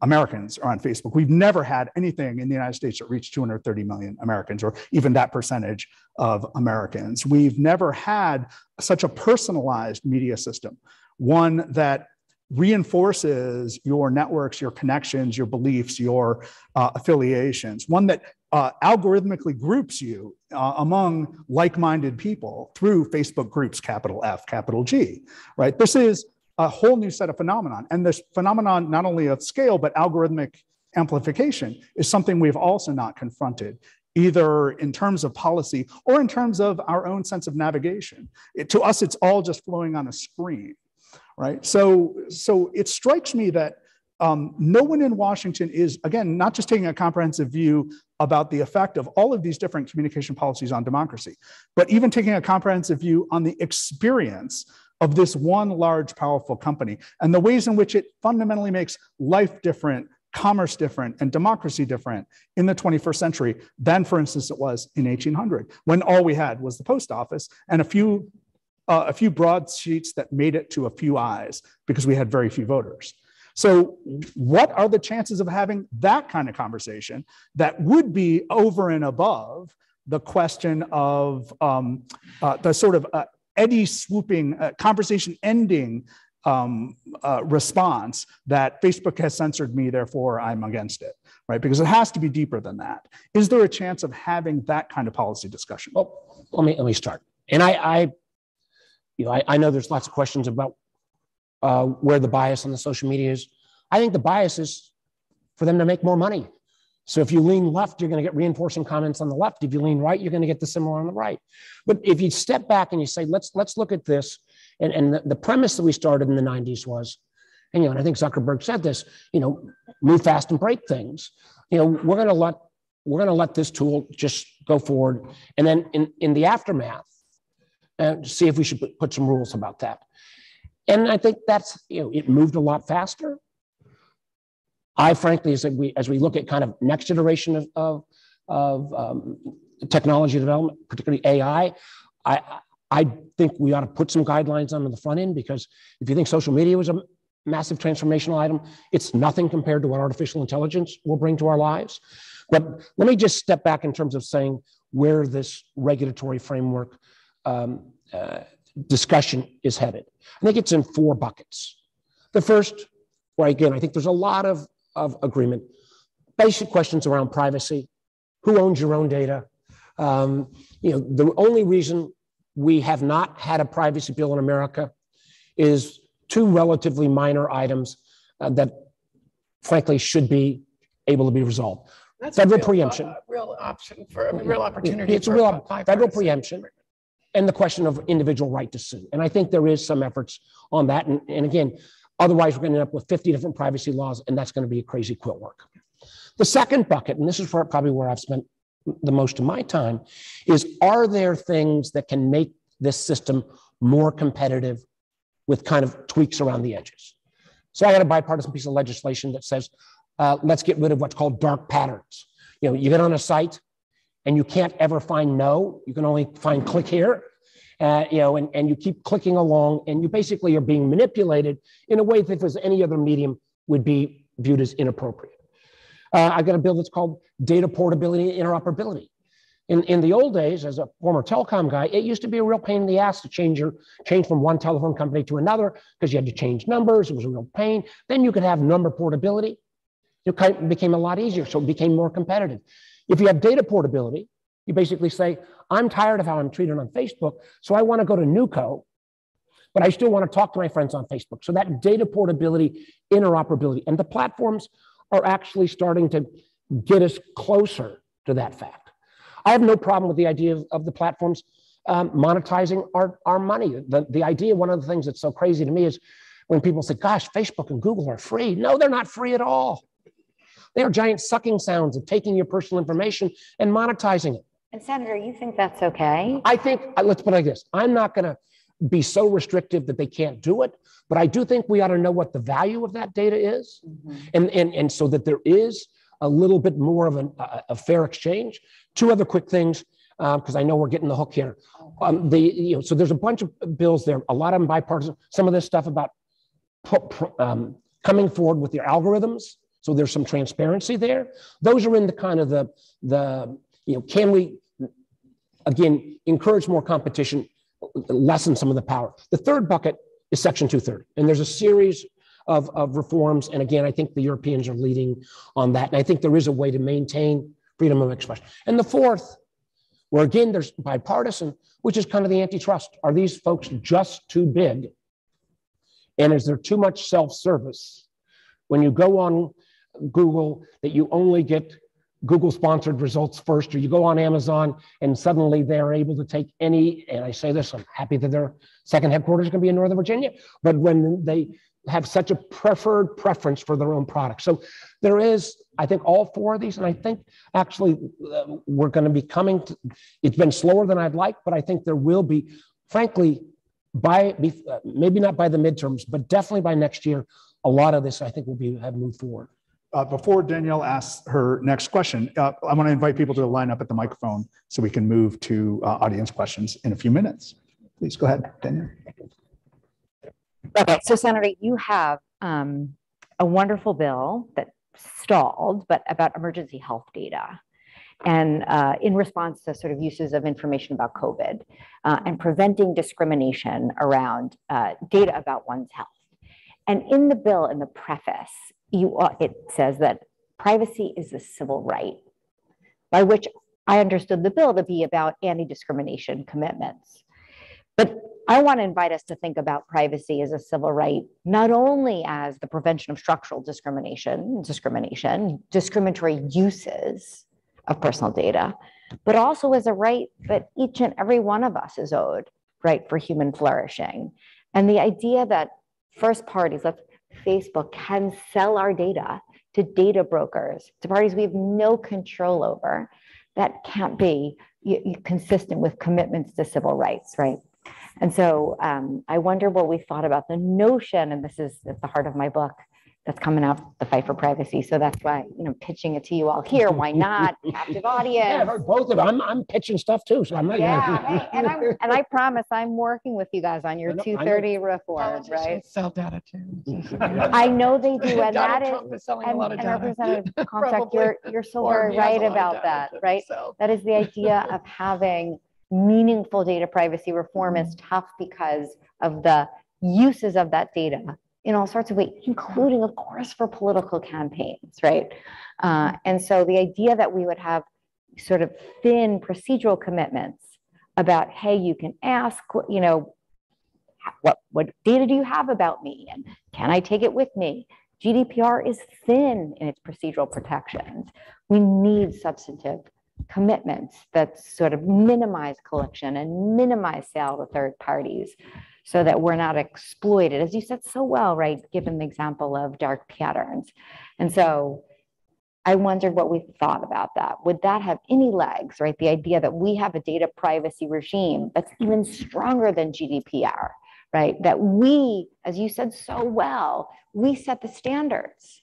Americans are on Facebook. We've never had anything in the United States that reached two hundred thirty million Americans, or even that percentage of Americans. We've never had such a personalized media system, one that reinforces your networks, your connections, your beliefs, your uh, affiliations, one that uh, algorithmically groups you uh, among like-minded people through Facebook groups, capital F, capital G, right? This is a whole new set of phenomenon. And this phenomenon, not only of scale, but algorithmic amplification, is something we've also not confronted, either in terms of policy or in terms of our own sense of navigation. It, to us, it's all just flowing on a screen, right? So, so it strikes me that um, no one in Washington is, again, not just taking a comprehensive view about the effect of all of these different communication policies on democracy, but even taking a comprehensive view on the experience of this one large, powerful company and the ways in which it fundamentally makes life different, commerce different, and democracy different in the twenty-first century than, for instance, it was in eighteen hundred, when all we had was the post office and a few, uh, a few broadsheets that made it to a few eyes because we had very few voters. So what are the chances of having that kind of conversation that would be over and above the question of um, uh, the sort of uh, eddy swooping, uh, conversation ending um, uh, response that Facebook has censored me, therefore I'm against it, right? Because it has to be deeper than that. Is there a chance of having that kind of policy discussion? Well, let me let me start. And I, I you know, I, I know there's lots of questions about uh, where the bias on the social media is. I think the bias is for them to make more money. So if you lean left, you're going to get reinforcing comments on the left. If you lean right, you're going to get the similar on the right. But if you step back and you say, let's let's look at this, and, and the, the premise that we started in the nineties was, and, you know, and I think Zuckerberg said this, you know, move fast and break things. You know, we're going to let we're going to let this tool just go forward, and then in in the aftermath, uh, to see if we should put some rules about that. And I think that's, you know, it moved a lot faster. I frankly, as we, as we look at kind of next generation of, of, of um, technology development, particularly A I, I, I think we ought to put some guidelines on the front end, because if you think social media was a massive transformational item, it's nothing compared to what artificial intelligence will bring to our lives. But let me just step back in terms of saying where this regulatory framework um, uh, discussion is headed. I think it's in four buckets. The first, where again, I think there's a lot of, of agreement. Basic questions around privacy, who owns your own data? Um, you know, the only reason we have not had a privacy bill in America is two relatively minor items uh, that frankly should be able to be resolved. That's federal a real, preemption. Uh, real option for a real opportunity. It's a real op federal preemption and the question of individual right to sue. And I think there is some efforts on that. And, and again, otherwise we're gonna end up with fifty different privacy laws, and that's gonna be a crazy quilt work. The second bucket, and this is where, probably where I've spent the most of my time, is are there things that can make this system more competitive with kind of tweaks around the edges? So I had a bipartisan piece of legislation that says, Uh, let's get rid of what's called dark patterns. You know, you get on a site and you can't ever find no, you can only find click here, uh, you know, and, and you keep clicking along, and you basically are being manipulated in a way that if it was any other medium would be viewed as inappropriate. Uh, I've got a bill that's called data portability and interoperability. In, in the old days, as a former telecom guy, it used to be a real pain in the ass to change your change from one telephone company to another, because you had to change numbers, it was a real pain. Then you could have number portability. It became a lot easier, so it became more competitive. If you have data portability, you basically say, I'm tired of how I'm treated on Facebook, so I want to go to Nuco, but I still want to talk to my friends on Facebook. So that data portability, interoperability, and the platforms are actually starting to get us closer to that fact. I have no problem with the idea of, of the platforms um, monetizing our, our money. The, the idea, one of the things that's so crazy to me is when people say, gosh, Facebook and Google are free. No, they're not free at all. They are giant sucking sounds of taking your personal information and monetizing it. And Senator, you think that's okay? I think, let's put it like this. I'm not going to be so restrictive that they can't do it, but I do think we ought to know what the value of that data is. Mm-hmm. and, and, and so that there is a little bit more of an, a, a fair exchange. Two other quick things, because um, I know we're getting the hook here. Um, the, you know, so there's a bunch of bills there, a lot of them bipartisan, some of this stuff about um, coming forward with your algorithms. So there's some transparency there. Those are in the kind of the, the, you know, can we, again, encourage more competition, lessen some of the power. The third bucket is Section two thirty. And there's a series of, of reforms. And again, I think the Europeans are leading on that. And I think there is a way to maintain freedom of expression. And the fourth, where again, there's bipartisan, which is kind of the antitrust. Are these folks just too big? And is there too much self-service? When you go on Google, that you only get Google-sponsored results first, or you go on Amazon and suddenly they're able to take any, and I say this, I'm happy that their second headquarters is going to be in Northern Virginia, but when they have such a preferred preference for their own product. So there is, I think, all four of these, and I think actually we're going to be coming to, it's been slower than I'd like, but I think there will be, frankly, by, maybe not by the midterms, but definitely by next year, a lot of this I think will be, have moved forward. Uh, before Danielle asks her next question, uh, I want to invite people to line up at the microphone so we can move to uh, audience questions in a few minutes. Please go ahead, Danielle. Okay, so Senator, you have um, a wonderful bill that stalled, but about emergency health data, and uh, in response to sort of uses of information about COVID uh, and preventing discrimination around uh, data about one's health. And in the bill, in the preface, You, uh, it says that privacy is a civil right, by which I understood the bill to be about anti-discrimination commitments. But I want to invite us to think about privacy as a civil right, not only as the prevention of structural discrimination, discrimination, discriminatory uses of personal data, but also as a right that each and every one of us is owed, right, for human flourishing. And the idea that first parties, let's Facebook can sell our data to data brokers, to parties we have no control over, that can't be you, you consistent with commitments to civil rights, right? And so um, I wonder what we thought about the notion, and this is at the heart of my book that's coming out, The Fight for Privacy. So that's why, you know, pitching it to you all here. Why not? Captive audience. Yeah, I heard both of them. I'm, I'm pitching stuff too, so I'm not. Yeah, hey, and, I'm, and I promise I'm working with you guys on your two thirty reform, right? Sell data too. I know they do, and Donald that Trump is, is and, a lot of and Representative Comstock, you're you're so very right about that, right? So. That is the idea of having meaningful data privacy reform is tough because of the uses of that data in all sorts of ways, including, of course, for political campaigns, right? Uh, and so the idea that we would have sort of thin procedural commitments about, hey, you can ask, you know, what, what data do you have about me? And can I take it with me? G D P R is thin in its procedural protections. We need substantive commitments that sort of minimize collection and minimize sale to third parties, so that we're not exploited, as you said so well, right, given the example of dark patterns. And so I wondered what we thought about that. Would that have any legs, right? The idea that we have a data privacy regime that's even stronger than G D P R, right? That we, as you said so well, we set the standards.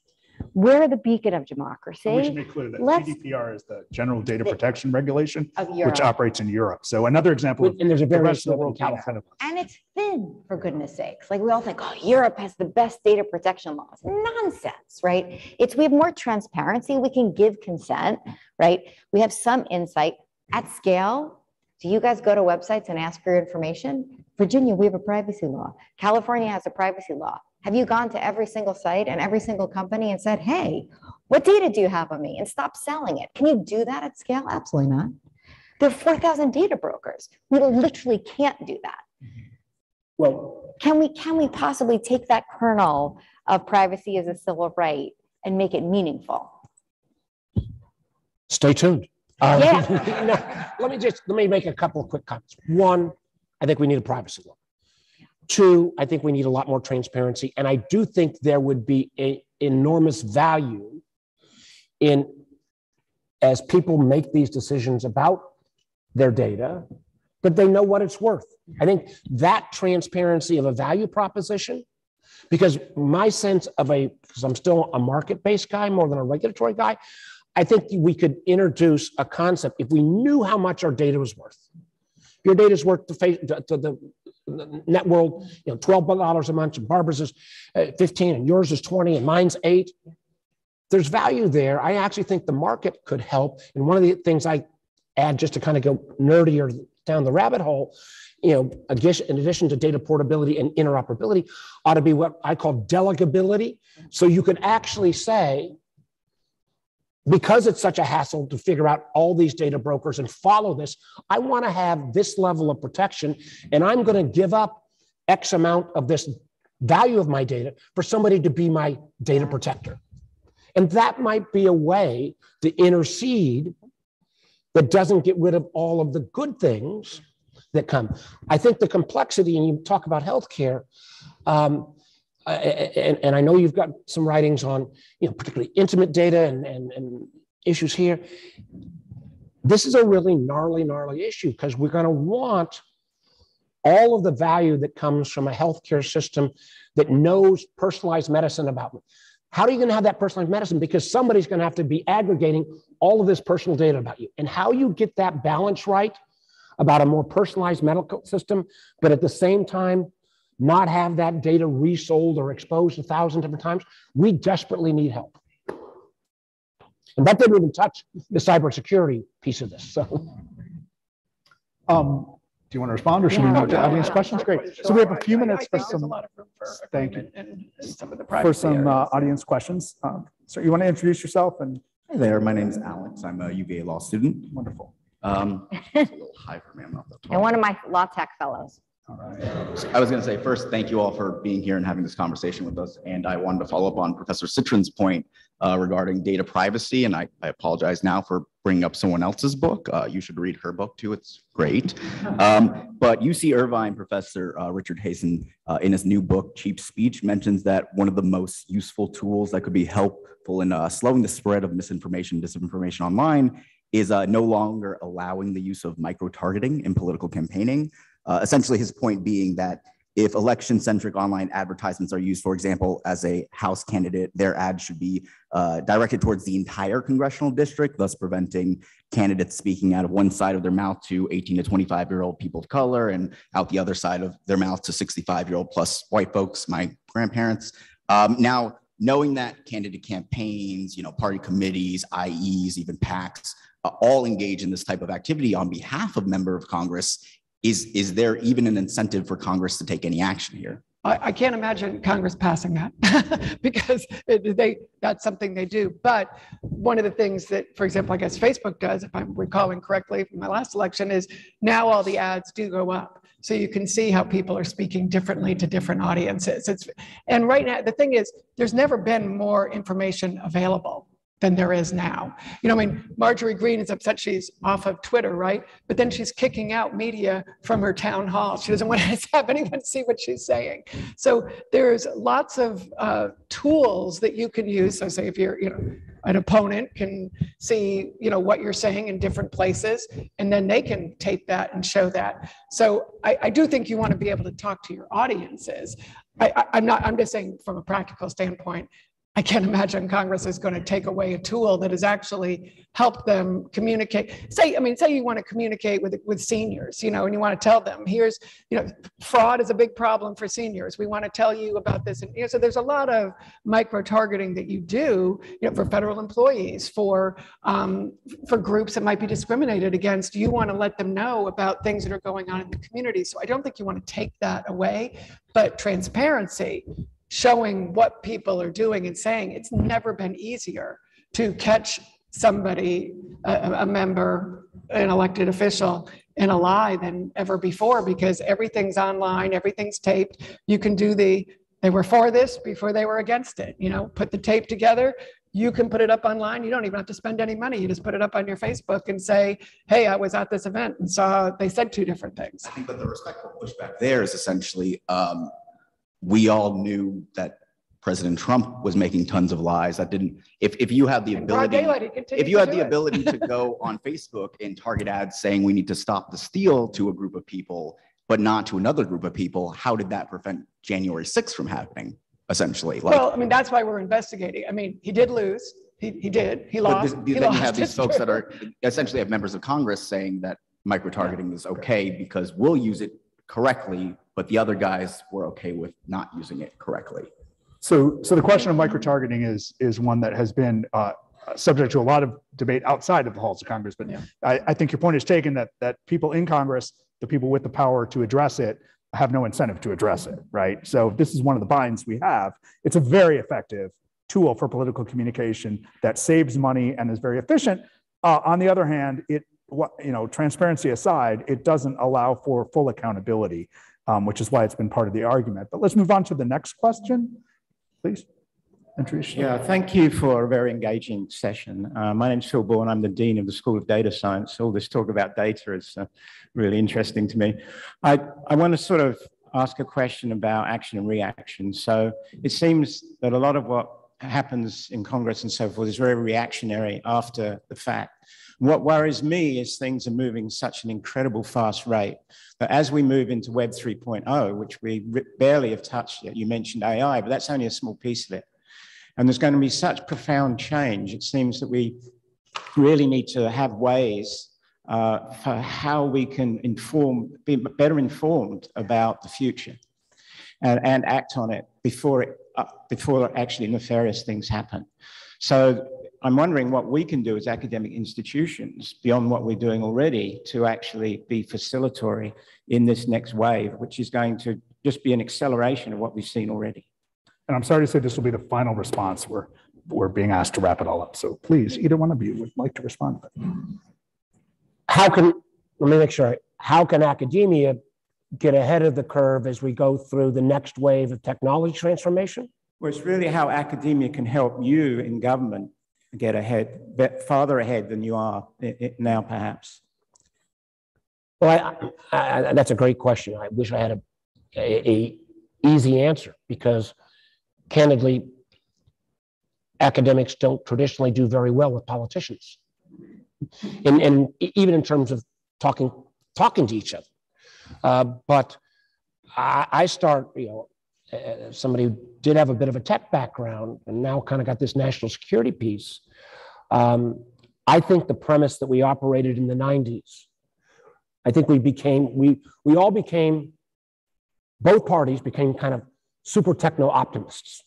We're the beacon of democracy. We should be clear that Let's, G D P R is the General Data the, Protection Regulation, which operates in Europe. So another example of and there's a the rest of the world kind of and it's thin, for goodness sakes. Like we all think, oh, Europe has the best data protection laws. Nonsense, right? It's we have more transparency. We can give consent, right? We have some insight at scale. Do you guys go to websites and ask for your information? Virginia, we have a privacy law. California has a privacy law. Have you gone to every single site and every single company and said, hey, what data do you have on me? And stop selling it. Can you do that at scale? Absolutely not. There are four thousand data brokers. We literally can't do that. Well, can we, can we possibly take that kernel of privacy as a civil right and make it meaningful? Stay tuned. Um, yeah. no, let me just, let me make a couple of quick comments. One, I think we need a privacy law. Two, I think we need a lot more transparency. And I do think there would be a enormous value in, as people make these decisions about their data, that they know what it's worth. I think that transparency of a value proposition, because my sense of a, because I'm still a market-based guy more than a regulatory guy, I think we could introduce a concept if we knew how much our data was worth. Your data is worth to, face, to, to the net world, you know, twelve dollars a month, and Barbara's is fifteen, and yours is twenty, and mine's eight. There's value there. I actually think the market could help. And one of the things I add, just to kind of go nerdier down the rabbit hole, you know, in addition to data portability and interoperability, ought to be what I call delegability. So you could actually say, because it's such a hassle to figure out all these data brokers and follow this, I want to have this level of protection, and I'm going to give up X amount of this value of my data for somebody to be my data protector. And that might be a way to intercede that doesn't get rid of all of the good things that come. I think the complexity, and you talk about healthcare, um, Uh, and, and I know you've got some writings on, you know, particularly intimate data and, and, and issues here. This is a really gnarly, gnarly issue because we're going to want all of the value that comes from a healthcare system that knows personalized medicine about me. How are you going to have that personalized medicine? Because somebody's going to have to be aggregating all of this personal data about you. And how you get that balance right about a more personalized medical system, but at the same time, not have that data resold or exposed a thousand different times. We desperately need help. And that didn't even touch the cybersecurity piece of this. So, um, do you want to respond or should yeah, we move no, to audience no, questions? No, Great. So, so we have a few I, minutes I, I for some, thank you, some of the for some uh, audience questions. Um, so you want to introduce yourself? And hi there, my name is Alex. I'm a U V A law student. Wonderful. Um, a little high for me, I'm not that tall. And one of my law tech fellows. All right. I was going to say first, thank you all for being here and having this conversation with us. And I wanted to follow up on Professor Citron's point uh, regarding data privacy. And I, I apologize now for bringing up someone else's book. Uh, you should read her book too. It's great. Um, but U C Irvine Professor uh, Richard Hasen, uh, in his new book, Cheap Speech, mentions that one of the most useful tools that could be helpful in uh, slowing the spread of misinformation, disinformation online is uh, no longer allowing the use of micro-targeting in political campaigning. Uh, essentially, his point being that if election-centric online advertisements are used, for example, as a House candidate, their ad should be uh, directed towards the entire congressional district, thus preventing candidates speaking out of one side of their mouth to eighteen to twenty-five-year-old people of color and out the other side of their mouth to sixty-five-year-old plus white folks, my grandparents. Um, now, knowing that candidate campaigns, you know, party committees, I Es, even PACs, uh, all engage in this type of activity on behalf of member of Congress, Is, is there even an incentive for Congress to take any action here? I, I can't imagine Congress passing that because it, they, that's something they do. But one of the things that, for example, I guess Facebook does, if I'm recalling correctly from my last election, is now all the ads do go up. So you can see how people are speaking differently to different audiences. It's, and right now, the thing is, there's never been more information available than there is now. You know, I mean, Marjorie Greene is upset she's off of Twitter, right? But then she's kicking out media from her town hall. She doesn't want to have anyone see what she's saying. So there's lots of uh, tools that you can use. So say if you're, you know, an opponent can see, you know, what you're saying in different places, and then they can tape that and show that. So I, I do think you want to be able to talk to your audiences. I, I, I'm not, I'm just saying from a practical standpoint, I can't imagine Congress is going to take away a tool that has actually helped them communicate. Say, I mean, say you want to communicate with, with seniors, you know, and you want to tell them, here's, you know, fraud is a big problem for seniors. We want to tell you about this. And, you know, so there's a lot of micro-targeting that you do, you know, for federal employees, for, um, for groups that might be discriminated against. You want to let them know about things that are going on in the community. So I don't think you want to take that away, but transparency, showing what people are doing and saying, it's never been easier to catch somebody, a, a member, an elected official, in a lie than ever before, because everything's online, everything's taped. You can do the, they were for this before they were against it, you know, put the tape together. You can put it up online. You don't even have to spend any money. You just put it up on your Facebook and say, hey, I was at this event and saw they said two different things. I think that the respectful pushback there is essentially, um, we all knew that President Trump was making tons of lies. That didn't, if, if you have the ability, if you had the ability to go on Facebook and target ads saying we need to stop the steal to a group of people, but not to another group of people, how did that prevent January sixth from happening, essentially? Like, well, I mean, that's why we're investigating. I mean, he did lose. He, he did. He lost. But this, he then lost. You have these folks that are essentially have members of Congress saying that micro-targeting yeah. is okay because we'll use it correctly, but the other guys were okay with not using it correctly. So, so the question of micro-targeting is is one that has been uh, subject to a lot of debate outside of the halls of Congress. But yeah. I, I think your point is taken that that people in Congress, the people with the power to address it, have no incentive to address it, right? So this is one of the binds we have. It's a very effective tool for political communication that saves money and is very efficient. Uh, on the other hand, it what you know, transparency aside, it doesn't allow for full accountability. Um, which is why it's been part of the argument. But let's move on to the next question, please. Andreesh. Yeah, thank you for a very engaging session. Uh, my name's Phil Bourne. I'm the Dean of the School of Data Science. All this talk about data is uh, really interesting to me. I, I want to sort of ask a question about action and reaction. So it seems that a lot of what happens in Congress and so forth is very reactionary after the fact. What worries me is things are moving such an incredible fast rate that as we move into Web three point oh, which we barely have touched yet, you mentioned A I, but that's only a small piece of it. And there's going to be such profound change. It seems that we really need to have ways uh, for how we can inform, be better informed about the future and, and act on it before it before actually nefarious things happen. So I'm wondering what we can do as academic institutions beyond what we're doing already to actually be facilitatory in this next wave, which is going to just be an acceleration of what we've seen already. And I'm sorry to say this will be the final response. We're, we're being asked to wrap it all up. So please, either one of you would like to respond. How can, let me make sure, how can academia get ahead of the curve as we go through the next wave of technology transformation? Well, it's really how academia can help you in government get ahead, farther ahead than you are now, perhaps. Well, I, I, I, that's a great question. I wish I had a, a, a easy answer because, candidly, academics don't traditionally do very well with politicians, and and even in terms of talking talking to each other. Uh, but I, I start, you know, uh, somebody who did have a bit of a tech background and now kind of got this national security piece. Um, I think the premise that we operated in the nineties, I think we became, we, we all became, both parties became kind of super techno optimists.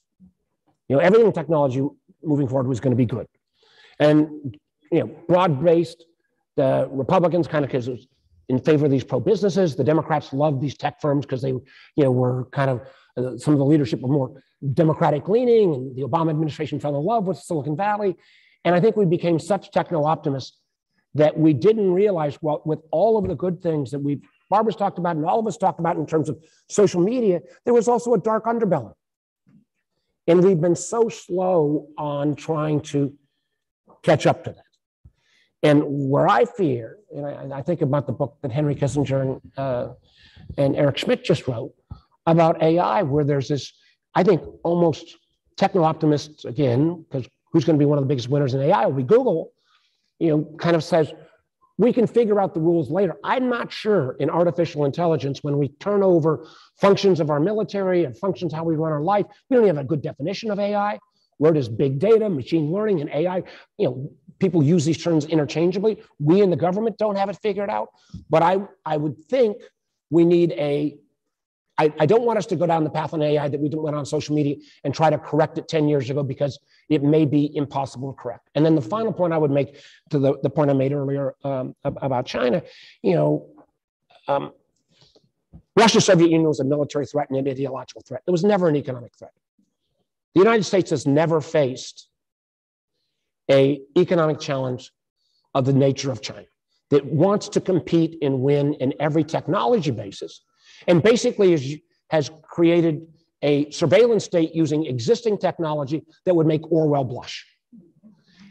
You know, everything in technology moving forward was going to be good. And, you know, broad-based, the Republicans kind of because it was in favor of these pro-businesses. The Democrats loved these tech firms because they, you know, were kind of, uh, some of the leadership were more Democratic leaning, and the Obama administration fell in love with Silicon Valley. And I think we became such techno-optimists that we didn't realize what, with all of the good things that we, Barbara's talked about and all of us talked about in terms of social media, there was also a dark underbelly. And we've been so slow on trying to catch up to that. And where I fear, and I, I think about the book that Henry Kissinger and, uh, and Eric Schmidt just wrote about A I, where there's this, I think almost techno-optimists again, because who's going to be one of the biggest winners in A I will be Google, you know, kind of says, we can figure out the rules later. I'm not sure in artificial intelligence, when we turn over functions of our military and functions how we run our life, we don't have a good definition of A I. Where does big data, machine learning, and A I, you know, people use these terms interchangeably. We in the government don't have it figured out, but I, I would think we need a, I, I don't want us to go down the path on A I that we went on social media and try to correct it ten years ago, because it may be impossible to correct. And then the final point I would make to the, the point I made earlier um, about China, you know, um, Russia, Soviet Union was a military threat and an ideological threat. It was never an economic threat. The United States has never faced an economic challenge of the nature of China that wants to compete and win in every technology basis, and basically is, has created a surveillance state using existing technology that would make Orwell blush.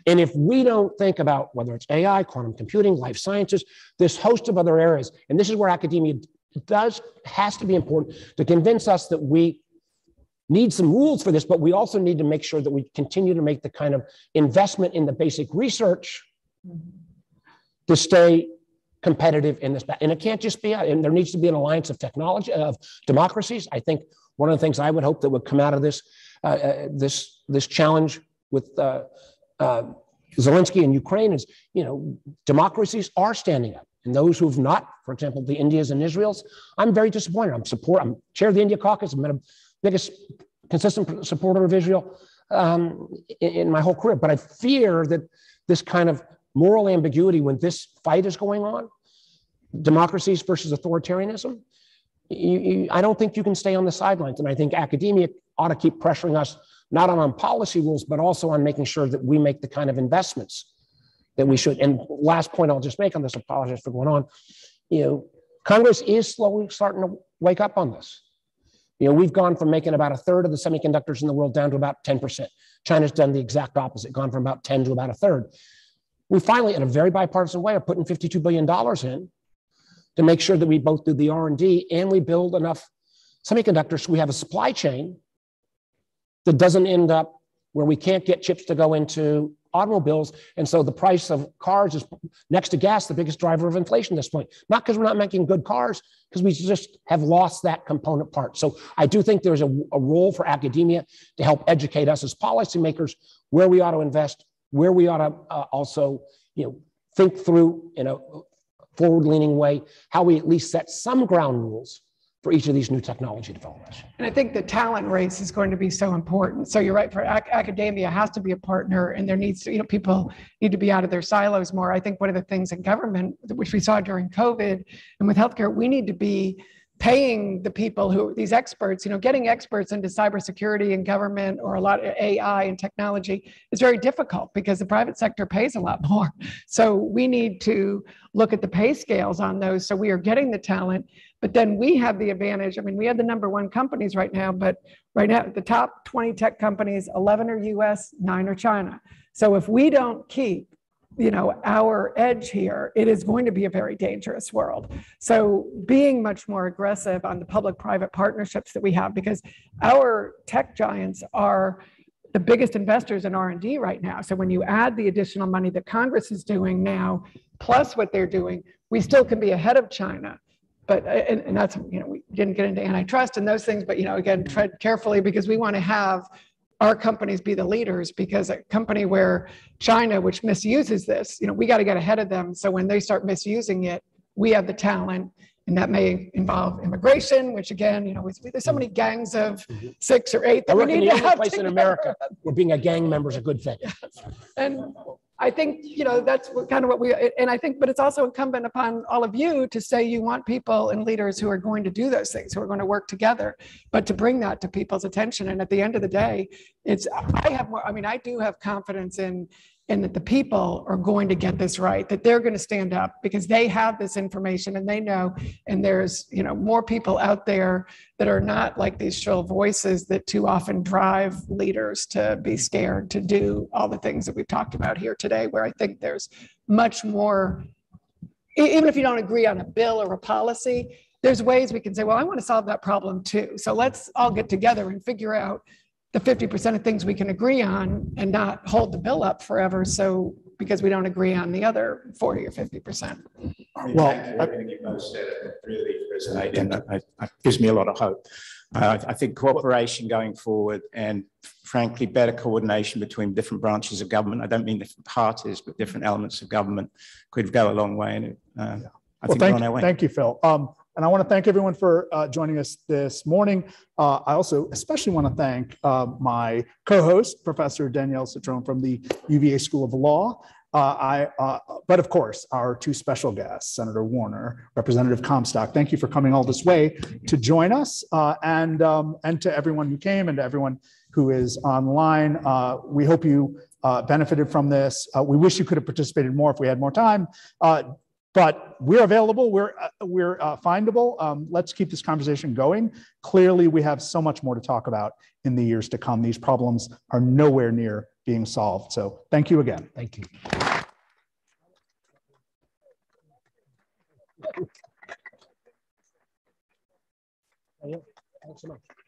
And if we don't think about whether it's A I, quantum computing, life sciences, this host of other areas, and this is where academia does, has to be important to convince us that we need some rules for this, but we also need to make sure that we continue to make the kind of investment in the basic research to stay competitive in this. And it can't just be, and there needs to be an alliance of technology, of democracies. I think one of the things I would hope that would come out of this, uh, uh, this, this challenge with uh, uh, Zelensky and Ukraine is, you know, democracies are standing up. And those who've not, for example, the Indias and Israels, I'm very disappointed. I'm support, I'm chair of the India Caucus. I'm biggest consistent supporter of Israel um, in, in my whole career. But I fear that this kind of moral ambiguity when this fight is going on, democracies versus authoritarianism, you, you, I don't think you can stay on the sidelines. And I think academia ought to keep pressuring us, not on, on policy rules, but also on making sure that we make the kind of investments that we should. And last point I'll just make on this, apologies for going on, you know, Congress is slowly starting to wake up on this. You know, we've gone from making about a third of the semiconductors in the world down to about ten percent. China's done the exact opposite, gone from about ten to about a third. We finally, in a very bipartisan way, are putting fifty-two billion dollars in to make sure that we both do the R and D and we build enough semiconductors so we have a supply chain that doesn't end up where we can't get chips to go into automobiles. And so the price of cars is, next to gas, the biggest driver of inflation at this point. Not because we're not making good cars, because we just have lost that component part. So I do think there's a, a role for academia to help educate us as policymakers where we ought to invest, where we ought to uh, also, you know, think through in a forward-leaning way how we at least set some ground rules for each of these new technology developments. And I think the talent race is going to be so important. So you're right, for ac academia has to be a partner, and there needs to, you know, people need to be out of their silos more. I think one of the things in government, which we saw during COVID and with healthcare, we need to be paying the people who, these experts, you know, getting experts into cybersecurity and government or a lot of A I and technology is very difficult because the private sector pays a lot more. So we need to look at the pay scales on those. So we are getting the talent, but then we have the advantage. I mean, we have the number one companies right now, but right now the top twenty tech companies, eleven are U S, nine are China. So if we don't keep, you know, our edge here, it is going to be a very dangerous world. So being much more aggressive on the public-private partnerships that we have, because our tech giants are the biggest investors in R and D right now. So when you add the additional money that Congress is doing now, plus what they're doing, we still can be ahead of China. But, and, and that's, you know, we didn't get into antitrust and those things, but, you know, again, tread carefully, because we want to have our companies be the leaders, because a company where China, which misuses this, you know, we got to get ahead of them. So when they start misusing it, we have the talent, and that may involve immigration, which again, you know, there's so many gangs of six or eight that I we need to have place together. In America where being a gang member is a good thing. Yes. And I think, you know, that's kind of what we, and I think, but it's also incumbent upon all of you to say you want people and leaders who are going to do those things, who are going to work together, but to bring that to people's attention. And at the end of the day, it's, I have more, I mean, I do have confidence in, and that the people are going to get this right, that they're going to stand up because they have this information and they know, and there's, you know, more people out there that are not like these shrill voices that too often drive leaders to be scared to do all the things that we've talked about here today, where I think there's much more, even if you don't agree on a bill or a policy, there's ways we can say, well, I want to solve that problem too. So let's all get together and figure out the fifty percent of things we can agree on and not hold the bill up forever. So because we don't agree on the other forty or fifty percent. Well, I, I, I, gives me a lot of hope. Uh, I think cooperation going forward and frankly, better coordination between different branches of government. I don't mean different parties, but different elements of government could go a long way. And uh, I well, think thank, we're on our way. Thank you, Phil. Um, And I want to thank everyone for uh, joining us this morning. Uh, I also especially want to thank uh, my co-host, Professor Danielle Citron from the U V A School of Law. Uh, I, uh, but of course, our two special guests, Senator Warner, Representative Comstock. Thank you for coming all this way to join us, uh, and um, and to everyone who came and to everyone who is online. Uh, we hope you uh, benefited from this. Uh, we wish you could have participated more if we had more time. Uh, But we're available, we're, uh, we're uh, findable. Um, let's keep this conversation going. Clearly, we have so much more to talk about in the years to come. These problems are nowhere near being solved. So thank you again. Thank you. Thanks so much.